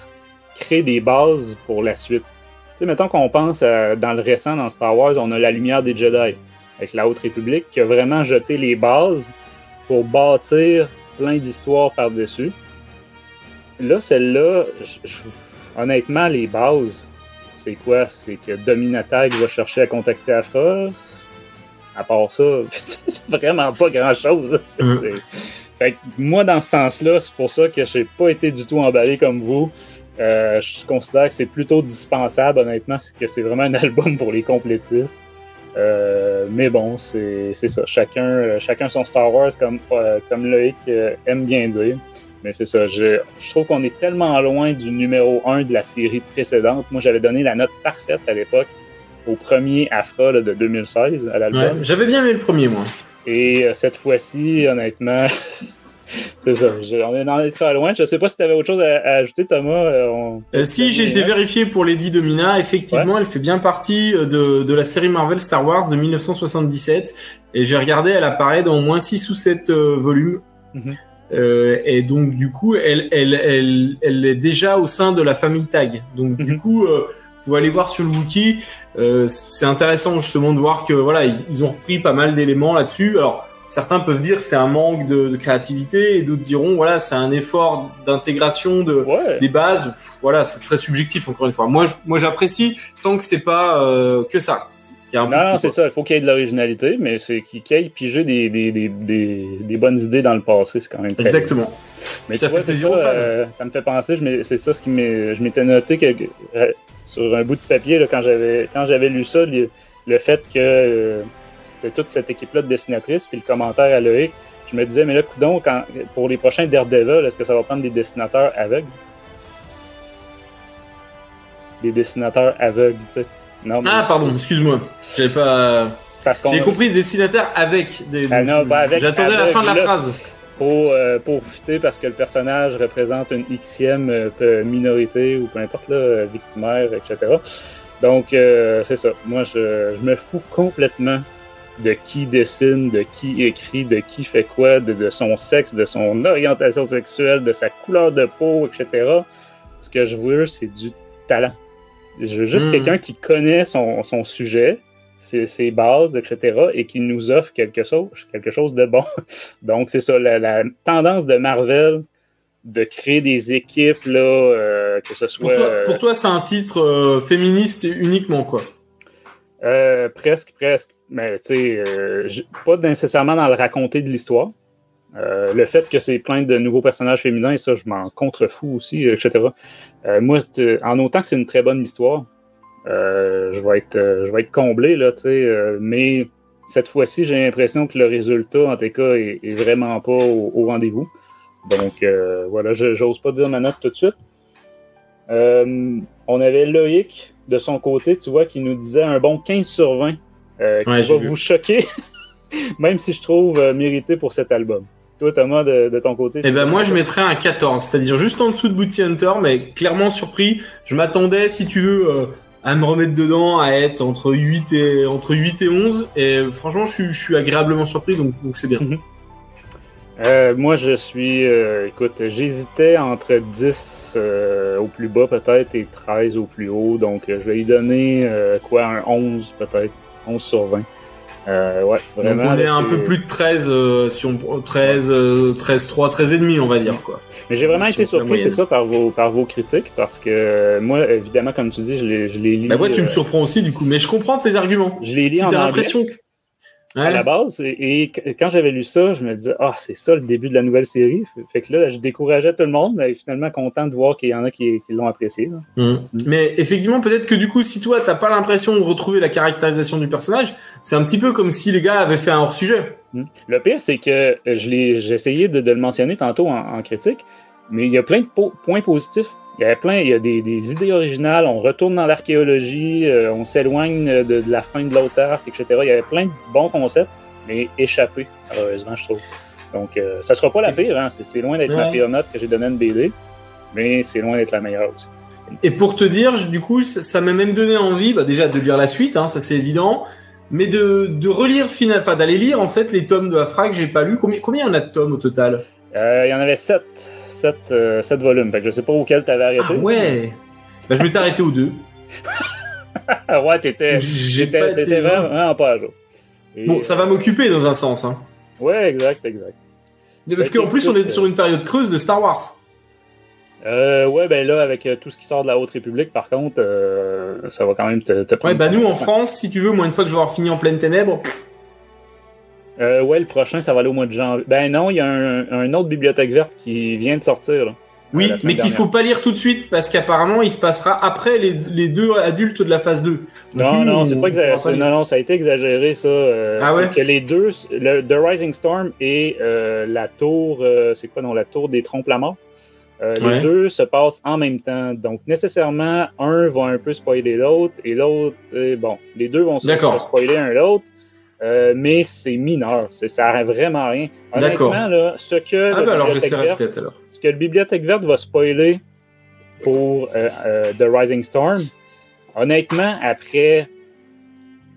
crée des bases pour la suite. Tu sais, mettons qu'on pense à, dans le récent, dans Star Wars, on a la lumière des Jedi, avec la Haute-République, qui a vraiment jeté les bases pour bâtir plein d'histoires par-dessus. Là, celle-là, honnêtement, les bases, c'est quoi? C'est que Domina Tag va chercher à contacter Aphra. À part ça, vraiment pas grand-chose. Fait que moi, dans ce sens-là, c'est pour ça que j'ai pas été du tout emballé comme vous. Euh, je considère que c'est plutôt dispensable, honnêtement, que c'est vraiment un album pour les complétistes. Euh, mais bon, c'est ça. Chacun, euh, chacun son Star Wars, comme, euh, comme Loïc euh, aime bien dire. Mais c'est ça. Je, je trouve qu'on est tellement loin du numéro un de la série précédente. Moi, j'avais donné la note parfaite à l'époque au premier Aphra là, de deux mille seize à l'album. Ouais, j'avais bien aimé le premier, moi. Et euh, cette fois-ci, honnêtement, c'est ça. On en est très loin. Je sais pas si tu avais autre chose à, à ajouter, Thomas. Euh, on... euh, si, j'ai été vérifié pour Lady Domina. Effectivement, ouais. Elle fait bien partie de, de la série Marvel Star Wars de mille neuf cent soixante-dix-sept. Et j'ai regardé, elle apparaît dans au moins six ou sept euh, volumes. Mm-hmm. Euh, et donc du coup elle, elle, elle, elle est déjà au sein de la famille Tag, donc mm-hmm. du coup euh, vous pouvez aller voir sur le wiki, euh, c'est intéressant justement de voir que voilà, ils, ils ont repris pas mal d'éléments là-dessus. Alors certains peuvent dire c'est un manque de, de créativité, et d'autres diront voilà, c'est un effort d'intégration de, ouais. des bases. Pff, voilà, c'est très subjectif encore une fois. Moi, je, moi j'apprécie tant que c'est pas euh, que ça. Non, non c'est ça, il faut qu'il y ait de l'originalité, mais c'est qu'il y ait piger des, des, des, des, des bonnes idées dans le passé, c'est quand même très... Exactement. Mais ça vois, fait plaisir aux fans. Euh, ça me fait penser, c'est ça ce qui m'est... Je m'étais noté que euh, sur un bout de papier, là, quand j'avais lu ça, le, le fait que euh, c'était toute cette équipe-là de dessinatrices, puis le commentaire à Loïc, je me disais, mais là, coudonc, quand, pour les prochains Daredevil, est-ce que ça va prendre des dessinateurs aveugles? Des dessinateurs aveugles, tu sais. Non, mais... Ah pardon, excuse-moi, j'ai pas... J'ai compris dessinataire avec des... Ah non, bah avec j'attendais la fin de la là, phrase. Pour euh, profiter parce que le personnage représente une Xème minorité ou peu importe, là, victimaire, et cetera. Donc euh, c'est ça, moi je, je me fous complètement de qui dessine, de qui écrit, de qui fait quoi, de, de son sexe, de son orientation sexuelle, de sa couleur de peau, et cetera. Ce que je veux, c'est du talent. Je veux juste mmh. quelqu'un qui connaît son, son sujet, ses, ses bases, et cetera, et qui nous offre quelque chose, quelque chose de bon. Donc, c'est ça, la, la tendance de Marvel de créer des équipes, là, euh, que ce soit... Pour toi, euh, pour toi c'est un titre euh, féministe uniquement, quoi? Euh, presque, presque. Mais, tu sais, euh, pas nécessairement dans le raconter de l'histoire. Euh, le fait que c'est plein de nouveaux personnages féminins, et ça, je m'en contrefous aussi, et cetera. Euh, moi, en autant que c'est une très bonne histoire, euh, je vais être, euh, je vais être comblé, là, tu sais, euh, mais cette fois-ci, j'ai l'impression que le résultat, en tout cas, est, est vraiment pas au, au rendez-vous. Donc, euh, voilà, j'ose pas dire ma note tout de suite. Euh, on avait Loïc, de son côté, tu vois, qui nous disait un bon quinze sur vingt, euh, qui ouais, va vous choquer, même si je trouve euh, mérité pour cet album. Toi, Thomas, de, de ton côté... Eh ben moi, je mettrais un quatorze, c'est-à-dire juste en dessous de Bounty Hunter, mais clairement surpris. Je m'attendais, si tu veux, euh, à me remettre dedans, à être entre huit et, entre huit et onze. Et franchement, je, je suis agréablement surpris, donc c'est donc bien. Mm-hmm. euh, moi, je suis... Euh, écoute, j'hésitais entre dix euh, au plus bas, peut-être, et treize au plus haut. Donc, je vais lui donner, euh, quoi, un onze, peut-être. onze sur vingt. Euh, ouais, vraiment, donc on est un peu plus de treize, euh, si on, treize, euh, treize trois, treize virgule cinq, on va dire. Quoi. Mais j'ai vraiment donc, été surpris, c'est ça, par vos, par vos critiques, parce que euh, moi, évidemment, comme tu dis, je les, je les lis... Bah ouais, tu euh, me surprends aussi, du coup, mais je comprends tes arguments. Je les lis si en anglais, que... ouais. à la base, et, et quand j'avais lu ça, je me disais, ah, c'est ça le début de la nouvelle série. Fait que là, je décourageais tout le monde, mais finalement, content de voir qu'il y en a qui, qui l'ont apprécié. Mmh. Mmh. Mais effectivement, peut-être que du coup, si toi, t'as pas l'impression de retrouver la caractérisation du personnage, c'est un petit peu comme si les gars avaient fait un hors-sujet. Mmh. Le pire, c'est que je l'ai, j'ai essayé de, de le mentionner tantôt en, en critique, mais il y a plein de po- points positifs. Il y a plein, il y a des, des idées originales, on retourne dans l'archéologie, euh, on s'éloigne de, de la fin de l'autre arc, et cetera. Il y avait plein de bons concepts, mais échappés, malheureusement, je trouve. Donc, euh, ça sera pas la pire, hein. C'est loin d'être ouais. ma pire note que j'ai donnée à une B D, mais c'est loin d'être la meilleure aussi. Et pour te dire, du coup, ça, ça m'a même donné envie, bah, déjà, de lire la suite, hein, ça c'est évident, mais de, de relire, final, enfin, d'aller lire, en fait, les tomes de Aphra que j'ai pas lus. Combien, combien il y en a de tomes au total? Euh, il y en avait sept. sept, euh, sept volumes. Fait que je sais pas auquel t'avais arrêté. Ah ouais! Ben, je m'étais arrêté aux deux. Ouais, t'étais, t'étais, t'étais vraiment pas à jour. Et bon, ça va m'occuper dans un sens. Hein. Ouais, exact, exact. Parce qu'en plus, on est sur une période creuse de Star Wars. Euh, ouais, ben là, avec tout ce qui sort de la Haute-République, par contre, euh, ça va quand même te, te prendre... Ouais, ben nous, en France, si tu veux, moi, une fois que je vais avoir fini en pleine ténèbres... Euh, ouais, le prochain, ça va aller au mois de janvier. Ben non, il y a un, un autre bibliothèque verte qui vient de sortir, là. Oui, mais qu'il faut pas lire tout de suite, parce qu'apparemment, il se passera après les, les deux adultes de la phase deux. Donc, non, non, c'est pas exagéré. Non, non, ça a été exagéré, ça. Euh, ah ouais? Que les deux, le, The Rising Storm et euh, la tour, euh, c'est quoi, non, la tour des Trompe-la-Mort, euh, ouais. Les deux se passent en même temps. Donc, nécessairement, un va un peu spoiler l'autre, et l'autre, euh, bon, les deux vont se, se spoiler un l'autre. Euh, mais c'est mineur, c'est, ça n'a vraiment rien. Honnêtement, là, ce que ah, ben alors, verte, alors. ce que le bibliothèque verte va spoiler pour euh, euh, The Rising Storm, honnêtement, après,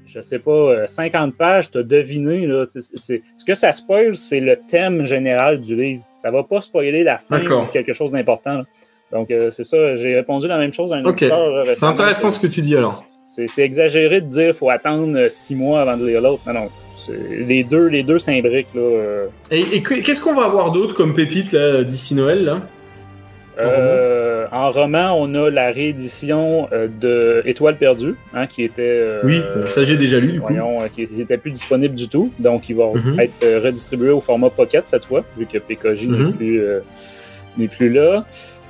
je sais pas, cinquante pages, tu as deviné, là, c'est, c'est, ce que ça spoil, c'est le thème général du livre. Ça ne va pas spoiler la fin ou quelque chose d'important. Là. Donc, euh, c'est ça, j'ai répondu la même chose à un okay. auditeur. C'est intéressant ce que tu dis alors. C'est, c'est exagéré de dire qu'il faut attendre six mois avant de lire l'autre. Non, non. C'est, les deux, les deux s'imbriquent. Là, euh... et, et qu'est-ce qu'on va avoir d'autre comme pépite là, d'ici Noël là? Euh, en, roman? en roman, on a la réédition euh, de Étoile perdue, hein, qui était... Euh, oui, ça j'ai déjà lu du voyons, coup. Euh, qui n'était plus disponible du tout. Donc, il va mm-hmm. être redistribué au format Pocket cette fois, vu que P K J mm-hmm. n'est plus, euh, n'est plus là.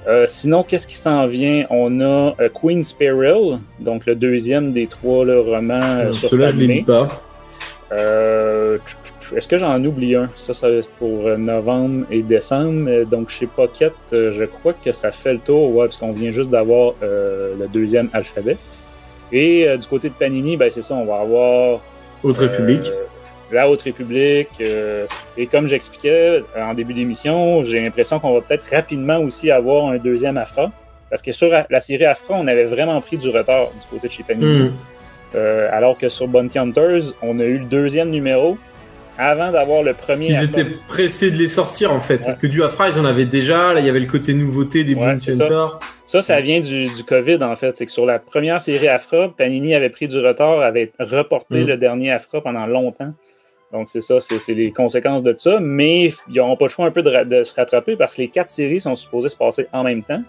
Euh, sinon, qu'est-ce qui s'en vient? On a euh, Queen's Peril, donc le deuxième des trois là, romans euh, sur Celui-là, je ne les lis pas. Euh, est-ce que j'en oublie un? Ça, ça c'est pour euh, novembre et décembre. Euh, donc, chez Pocket, euh, je crois que ça fait le tour, ouais, parce qu'on vient juste d'avoir euh, le deuxième alphabet. Et euh, du côté de Panini, ben, c'est ça, on va avoir... Haute-République. Euh, La Haute-République, euh, et comme j'expliquais en début d'émission, j'ai l'impression qu'on va peut-être rapidement aussi avoir un deuxième Aphra, parce que sur la série Aphra, on avait vraiment pris du retard du côté de chez Panini, mm. euh, alors que sur Bounty Hunters, on a eu le deuxième numéro avant d'avoir le premier. Ils étaient pressés de les sortir en fait, ouais. que du Aphra, ils en avaient déjà, là il y avait le côté nouveauté des ouais, Bounty Hunters. Ça, ça vient du, du COVID, en fait. C'est que sur la première série Aphra, Panini avait pris du retard, avait reporté mm. le dernier Aphra pendant longtemps. Donc, c'est ça, c'est, c'est les conséquences de ça, mais ils n'auront pas le choix un peu de, ra- de se rattraper parce que les quatre séries sont supposées se passer en même temps.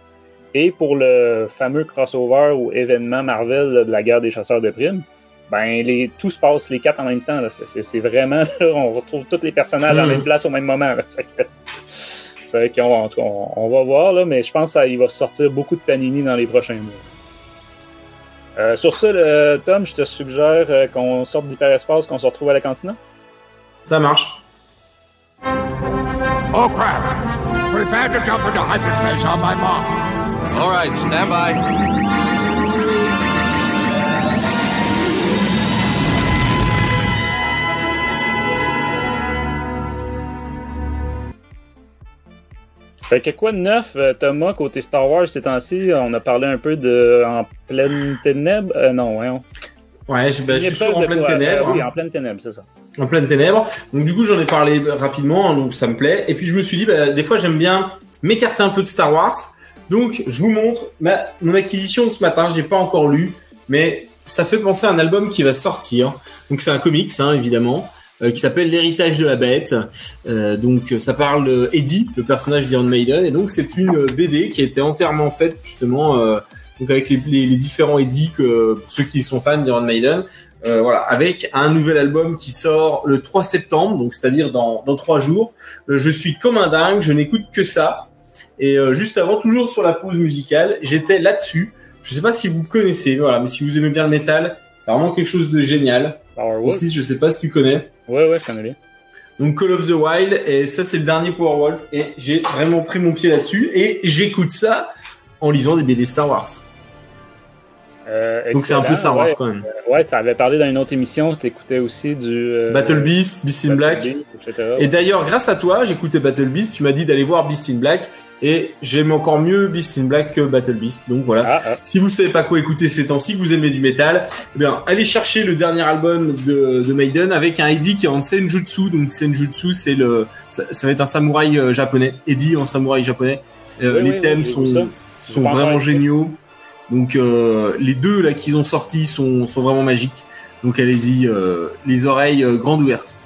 Et pour le fameux crossover ou événement Marvel là, de la guerre des chasseurs de primes, ben, les, tout se passe les quatre en même temps. Là. C'est, c'est vraiment, là, on retrouve tous les personnages à la même place au même moment. Là. Fait que, fait qu'on, en tout cas, on, on va voir, là, mais je pense qu'il va sortir beaucoup de Panini dans les prochains mois. Euh, sur ça, le, Tom, je te suggère euh, qu'on sorte d'hyperespace, qu'on se retrouve à la cantina. Ça marche. Oh crap! Prepare to jump into hyperspace on my mark. All right, stand by. Fait que quoi de neuf, Thomas, côté Star Wars ces temps-ci? On a parlé un peu de En pleine ténèbres. Euh, non, voyons. Ouais, je, ben, je suis sûr en pleine ténèbres. Euh, oui, en pleine ténèbres, c'est ça. En pleine ténèbres. Donc du coup, j'en ai parlé rapidement, donc ça me plaît. Et puis je me suis dit, bah, des fois, j'aime bien m'écarter un peu de Star Wars. Donc je vous montre ma, mon acquisition de ce matin. J'ai pas encore lu, mais ça fait penser à un album qui va sortir. Donc c'est un comics, hein, évidemment, euh, qui s'appelle L'Héritage de la Bête. Euh, donc ça parle euh, Eddie, le personnage d'Iron Maiden. Et donc c'est une B D qui a été entièrement faite justement, euh, donc avec les, les, les différents Eddie que pour ceux qui sont fans d'Iron Maiden. Euh, voilà, avec un nouvel album qui sort le trois septembre, donc c'est-à-dire dans dans trois jours. Euh, je suis comme un dingue, je n'écoute que ça. Et euh, juste avant, toujours sur la pause musicale, j'étais là-dessus. Je sais pas si vous connaissez, voilà, mais si vous aimez bien le métal, c'est vraiment quelque chose de génial. Powerwolf. Aussi, je sais pas si tu connais. Ouais, ouais, je connais bien. Donc Call of the Wild, et ça c'est le dernier Powerwolf, et j'ai vraiment pris mon pied là-dessus, et j'écoute ça en lisant des B D Star Wars. Euh, Donc c'est un peu Star Wars ouais, quand même. Euh, ouais, tu avais parlé dans une autre émission, tu écoutais aussi du... Euh, Battle Beast, Beast in Battle Black. Beast, et cetera. Et d'ailleurs, grâce à toi, j'écoutais Battle Beast, tu m'as dit d'aller voir Beast in Black. Et j'aime encore mieux Beast in Black que Battle Beast. Donc voilà. Ah, ah. Si vous savez pas quoi écouter ces temps-ci, que vous aimez du métal, eh bien, allez chercher le dernier album de, de Maiden avec un Eddie qui est en Senjutsu. Donc Senjutsu, c'est le, ça, ça va être un samouraï euh, japonais. Eddie en samouraï japonais. Euh, oui, les oui, thèmes oui, oui, sont, sont vraiment géniaux. Donc euh, les deux là qu'ils ont sortis sont, sont vraiment magiques. Donc allez-y, euh, les oreilles euh, grandes ouvertes.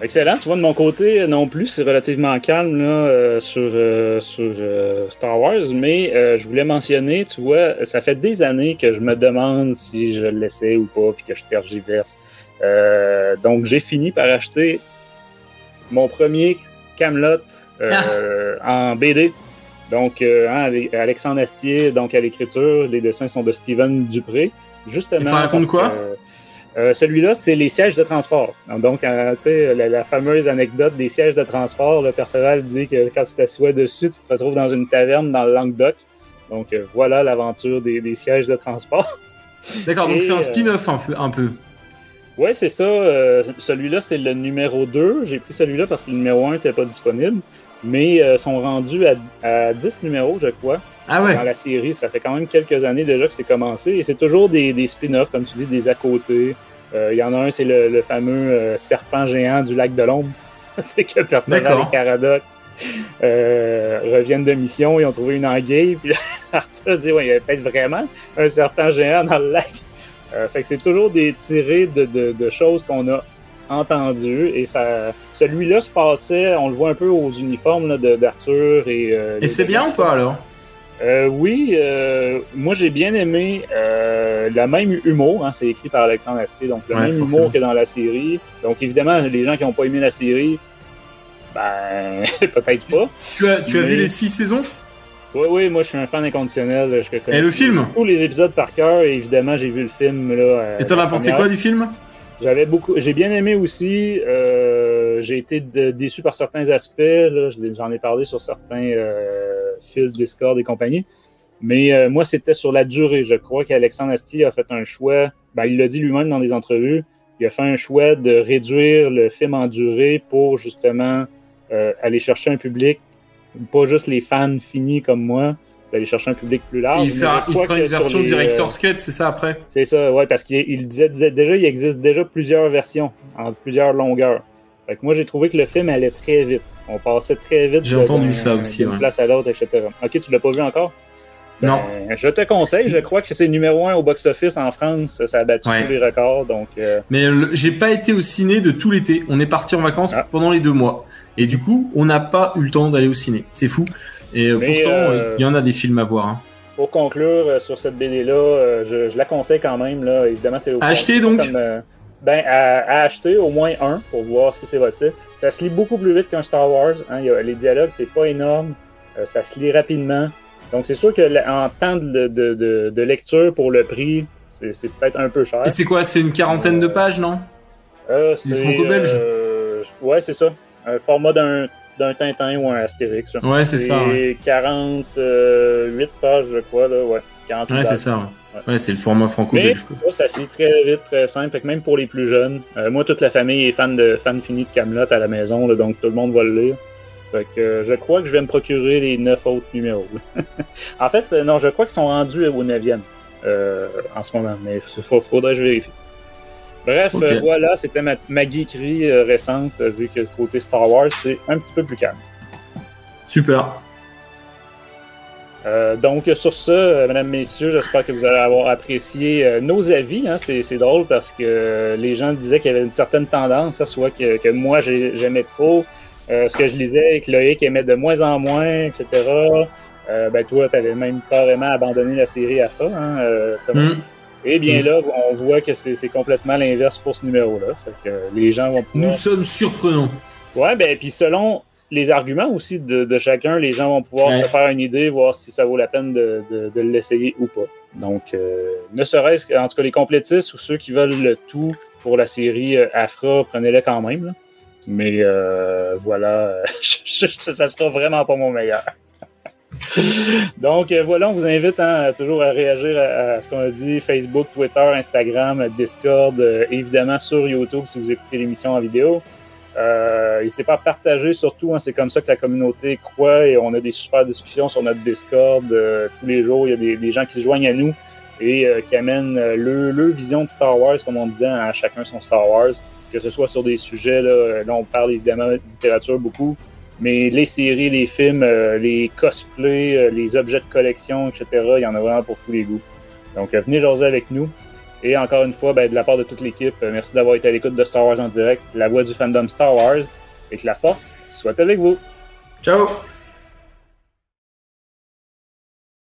Excellent. Tu vois, de mon côté, non plus, c'est relativement calme là, euh, sur, euh, sur euh, Star Wars, mais euh, je voulais mentionner, tu vois, ça fait des années que je me demande si je le laissais ou pas, puis que je tergiverse. Euh, donc, j'ai fini par acheter mon premier Kaamelott euh, ah. en B D. Donc, euh, hein, Alexandre Astier, donc à l'écriture, les dessins sont de Steven Dupré. Justement, et ça raconte quoi? Que, Euh, celui-là, c'est les sièges de transport. Donc, euh, tu sais, la, la fameuse anecdote des sièges de transport, le personnel dit que quand tu t'assois dessus, tu te retrouves dans une taverne dans le Languedoc. Donc, euh, voilà l'aventure des, des sièges de transport. D'accord, et, donc c'est un spin-off euh, un peu. Oui, c'est ça. Euh, celui-là, c'est le numéro deux. J'ai pris celui-là parce que le numéro un n'était pas disponible. Mais euh, sont rendus à, à dix numéros, je crois, ah ouais. dans la série. Ça fait quand même quelques années déjà que c'est commencé. Et c'est toujours des, des spin-offs, comme tu dis, des à côté. Il euh, y en a un, c'est le, le fameux euh, serpent géant du lac de l'ombre. C'est que Perceval et Caradoc euh, reviennent de mission, ils ont trouvé une anguille, puis Arthur dit ouais, il y avait peut-être vraiment un serpent géant dans le lac. Euh, fait que c'est toujours des tirés de, de, de choses qu'on a entendues. Et ça, celui-là se passait, on le voit un peu aux uniformes là, de, d'Arthur. Et, euh, et c'est bien ou pas alors? Euh, oui, euh, moi j'ai bien aimé euh, le même humour, hein, c'est écrit par Alexandre Astier, donc le ouais, même forcément. Humour que dans la série. Donc évidemment, les gens qui n'ont pas aimé la série, ben peut-être pas. Tu as, tu mais... as vu les six saisons? Oui, oui, moi je suis un fan inconditionnel. Je connais et le film? Tous les épisodes par cœur, et évidemment j'ai vu le film. Là. Et t'en as pensé quoi du film? J'avais beaucoup, j'ai bien aimé aussi. Euh, j'ai été de, déçu par certains aspects. Là, j'en ai parlé sur certains euh, fils Discord et compagnie. Mais euh, moi, c'était sur la durée. Je crois qu'Alexandre Astier a fait un choix. Ben, il l'a dit lui-même dans des entrevues. Il a fait un choix de réduire le film en durée pour justement euh, aller chercher un public, pas juste les fans finis comme moi. D'aller chercher un public plus large. Il fera, il fera une version les... Director's Cut, c'est ça après? C'est ça, oui, parce qu'il il disait, disait déjà, il existe déjà plusieurs versions, en plusieurs longueurs. Fait que moi, j'ai trouvé que le film allait très vite. On passait très vite. J'ai entendu ça aussi, ouais. D'une place à l'autre, et cetera. Ok, tu l'as pas vu encore? Ben, non. Je te conseille, je crois que c'est numéro un au box-office en France. Ça a battu ouais. tous les records. Donc, euh... mais le, j'ai pas été au ciné de tout l'été. On est parti en vacances ah. pendant les deux mois. Et du coup, on n'a pas eu le temps d'aller au ciné. C'est fou. Et mais pourtant, euh, il y en a des films à voir. Hein. Pour conclure sur cette B D-là, je, je la conseille quand même. Là. Évidemment, c'est acheter donc comme, euh, ben, à, à acheter au moins un pour voir si c'est votre style. Ça se lit beaucoup plus vite qu'un Star Wars. Hein. Il y a, les dialogues, c'est pas énorme. Euh, ça se lit rapidement. Donc, c'est sûr qu'en temps de, de, de, de lecture pour le prix, c'est, c'est peut-être un peu cher. Et c'est quoi? C'est une quarantaine euh, de pages, non? Euh, c'est franco-belge. Euh, ouais, c'est ça. Un format d'un. d'un Tintin ou un Astérix. Ouais, c'est ça. Et ouais. quarante-huit pages, je crois. Là, ouais, quarante-huit ouais c'est pages. Ça. Ouais. ouais, c'est le format franco-belge. Ça, ça se lit très vite, très simple. Fait que même pour les plus jeunes, euh, moi, toute la famille est fan de fan fini de Kaamelott à la maison, là, donc tout le monde va le lire. Fait que euh, je crois que je vais me procurer les neuf autres numéros. En fait, euh, non, je crois qu'ils sont rendus au neuvième euh, en ce moment, mais il faudrait que je vérifie. Bref, okay. euh, voilà, c'était ma, ma geekerie euh, récente, euh, vu que côté Star Wars, c'est un petit peu plus calme. Super. Euh, donc, sur ce, euh, mesdames, messieurs, j'espère que vous allez avoir apprécié euh, nos avis. Hein, c'est, c'est drôle parce que euh, les gens disaient qu'il y avait une certaine tendance, hein, soit que, que moi, j'ai, j'aimais trop euh, ce que je lisais et que Loïc aimait de moins en moins, et cetera. Euh, ben, toi, t'avais même carrément abandonné la série Aphra, hein, euh, Thomas. Mm. Eh bien là, on voit que c'est, c'est complètement l'inverse pour ce numéro-là. Fait que les gens vont pouvoir... Nous sommes surprenants. Ouais, ben puis selon les arguments aussi de, de chacun, les gens vont pouvoir ouais. se faire une idée, voir si ça vaut la peine de, de, de l'essayer ou pas. Donc, euh, ne serait-ce que, en tout cas, les complétistes ou ceux qui veulent le tout pour la série Aphra, prenez-le quand même. Là. Mais euh, voilà, ça sera vraiment pas mon meilleur. Donc euh, voilà, on vous invite hein, toujours à réagir à, à ce qu'on a dit, Facebook, Twitter, Instagram, Discord, euh, évidemment sur YouTube si vous écoutez l'émission en vidéo. Euh, n'hésitez pas à partager surtout, hein, c'est comme ça que la communauté croît et on a des super discussions sur notre Discord euh, tous les jours, il y a des, des gens qui se joignent à nous et euh, qui amènent euh, leur le vision de Star Wars, comme on disait, à chacun son Star Wars, que ce soit sur des sujets, là, là on parle évidemment de littérature beaucoup, mais les séries, les films, euh, les cosplays, euh, les objets de collection, et cetera, il y en a vraiment pour tous les goûts. Donc euh, venez jaser avec nous. Et encore une fois, ben, de la part de toute l'équipe, merci d'avoir été à l'écoute de Star Wars en direct, la voix du fandom Star Wars, et que la force soit avec vous. Ciao!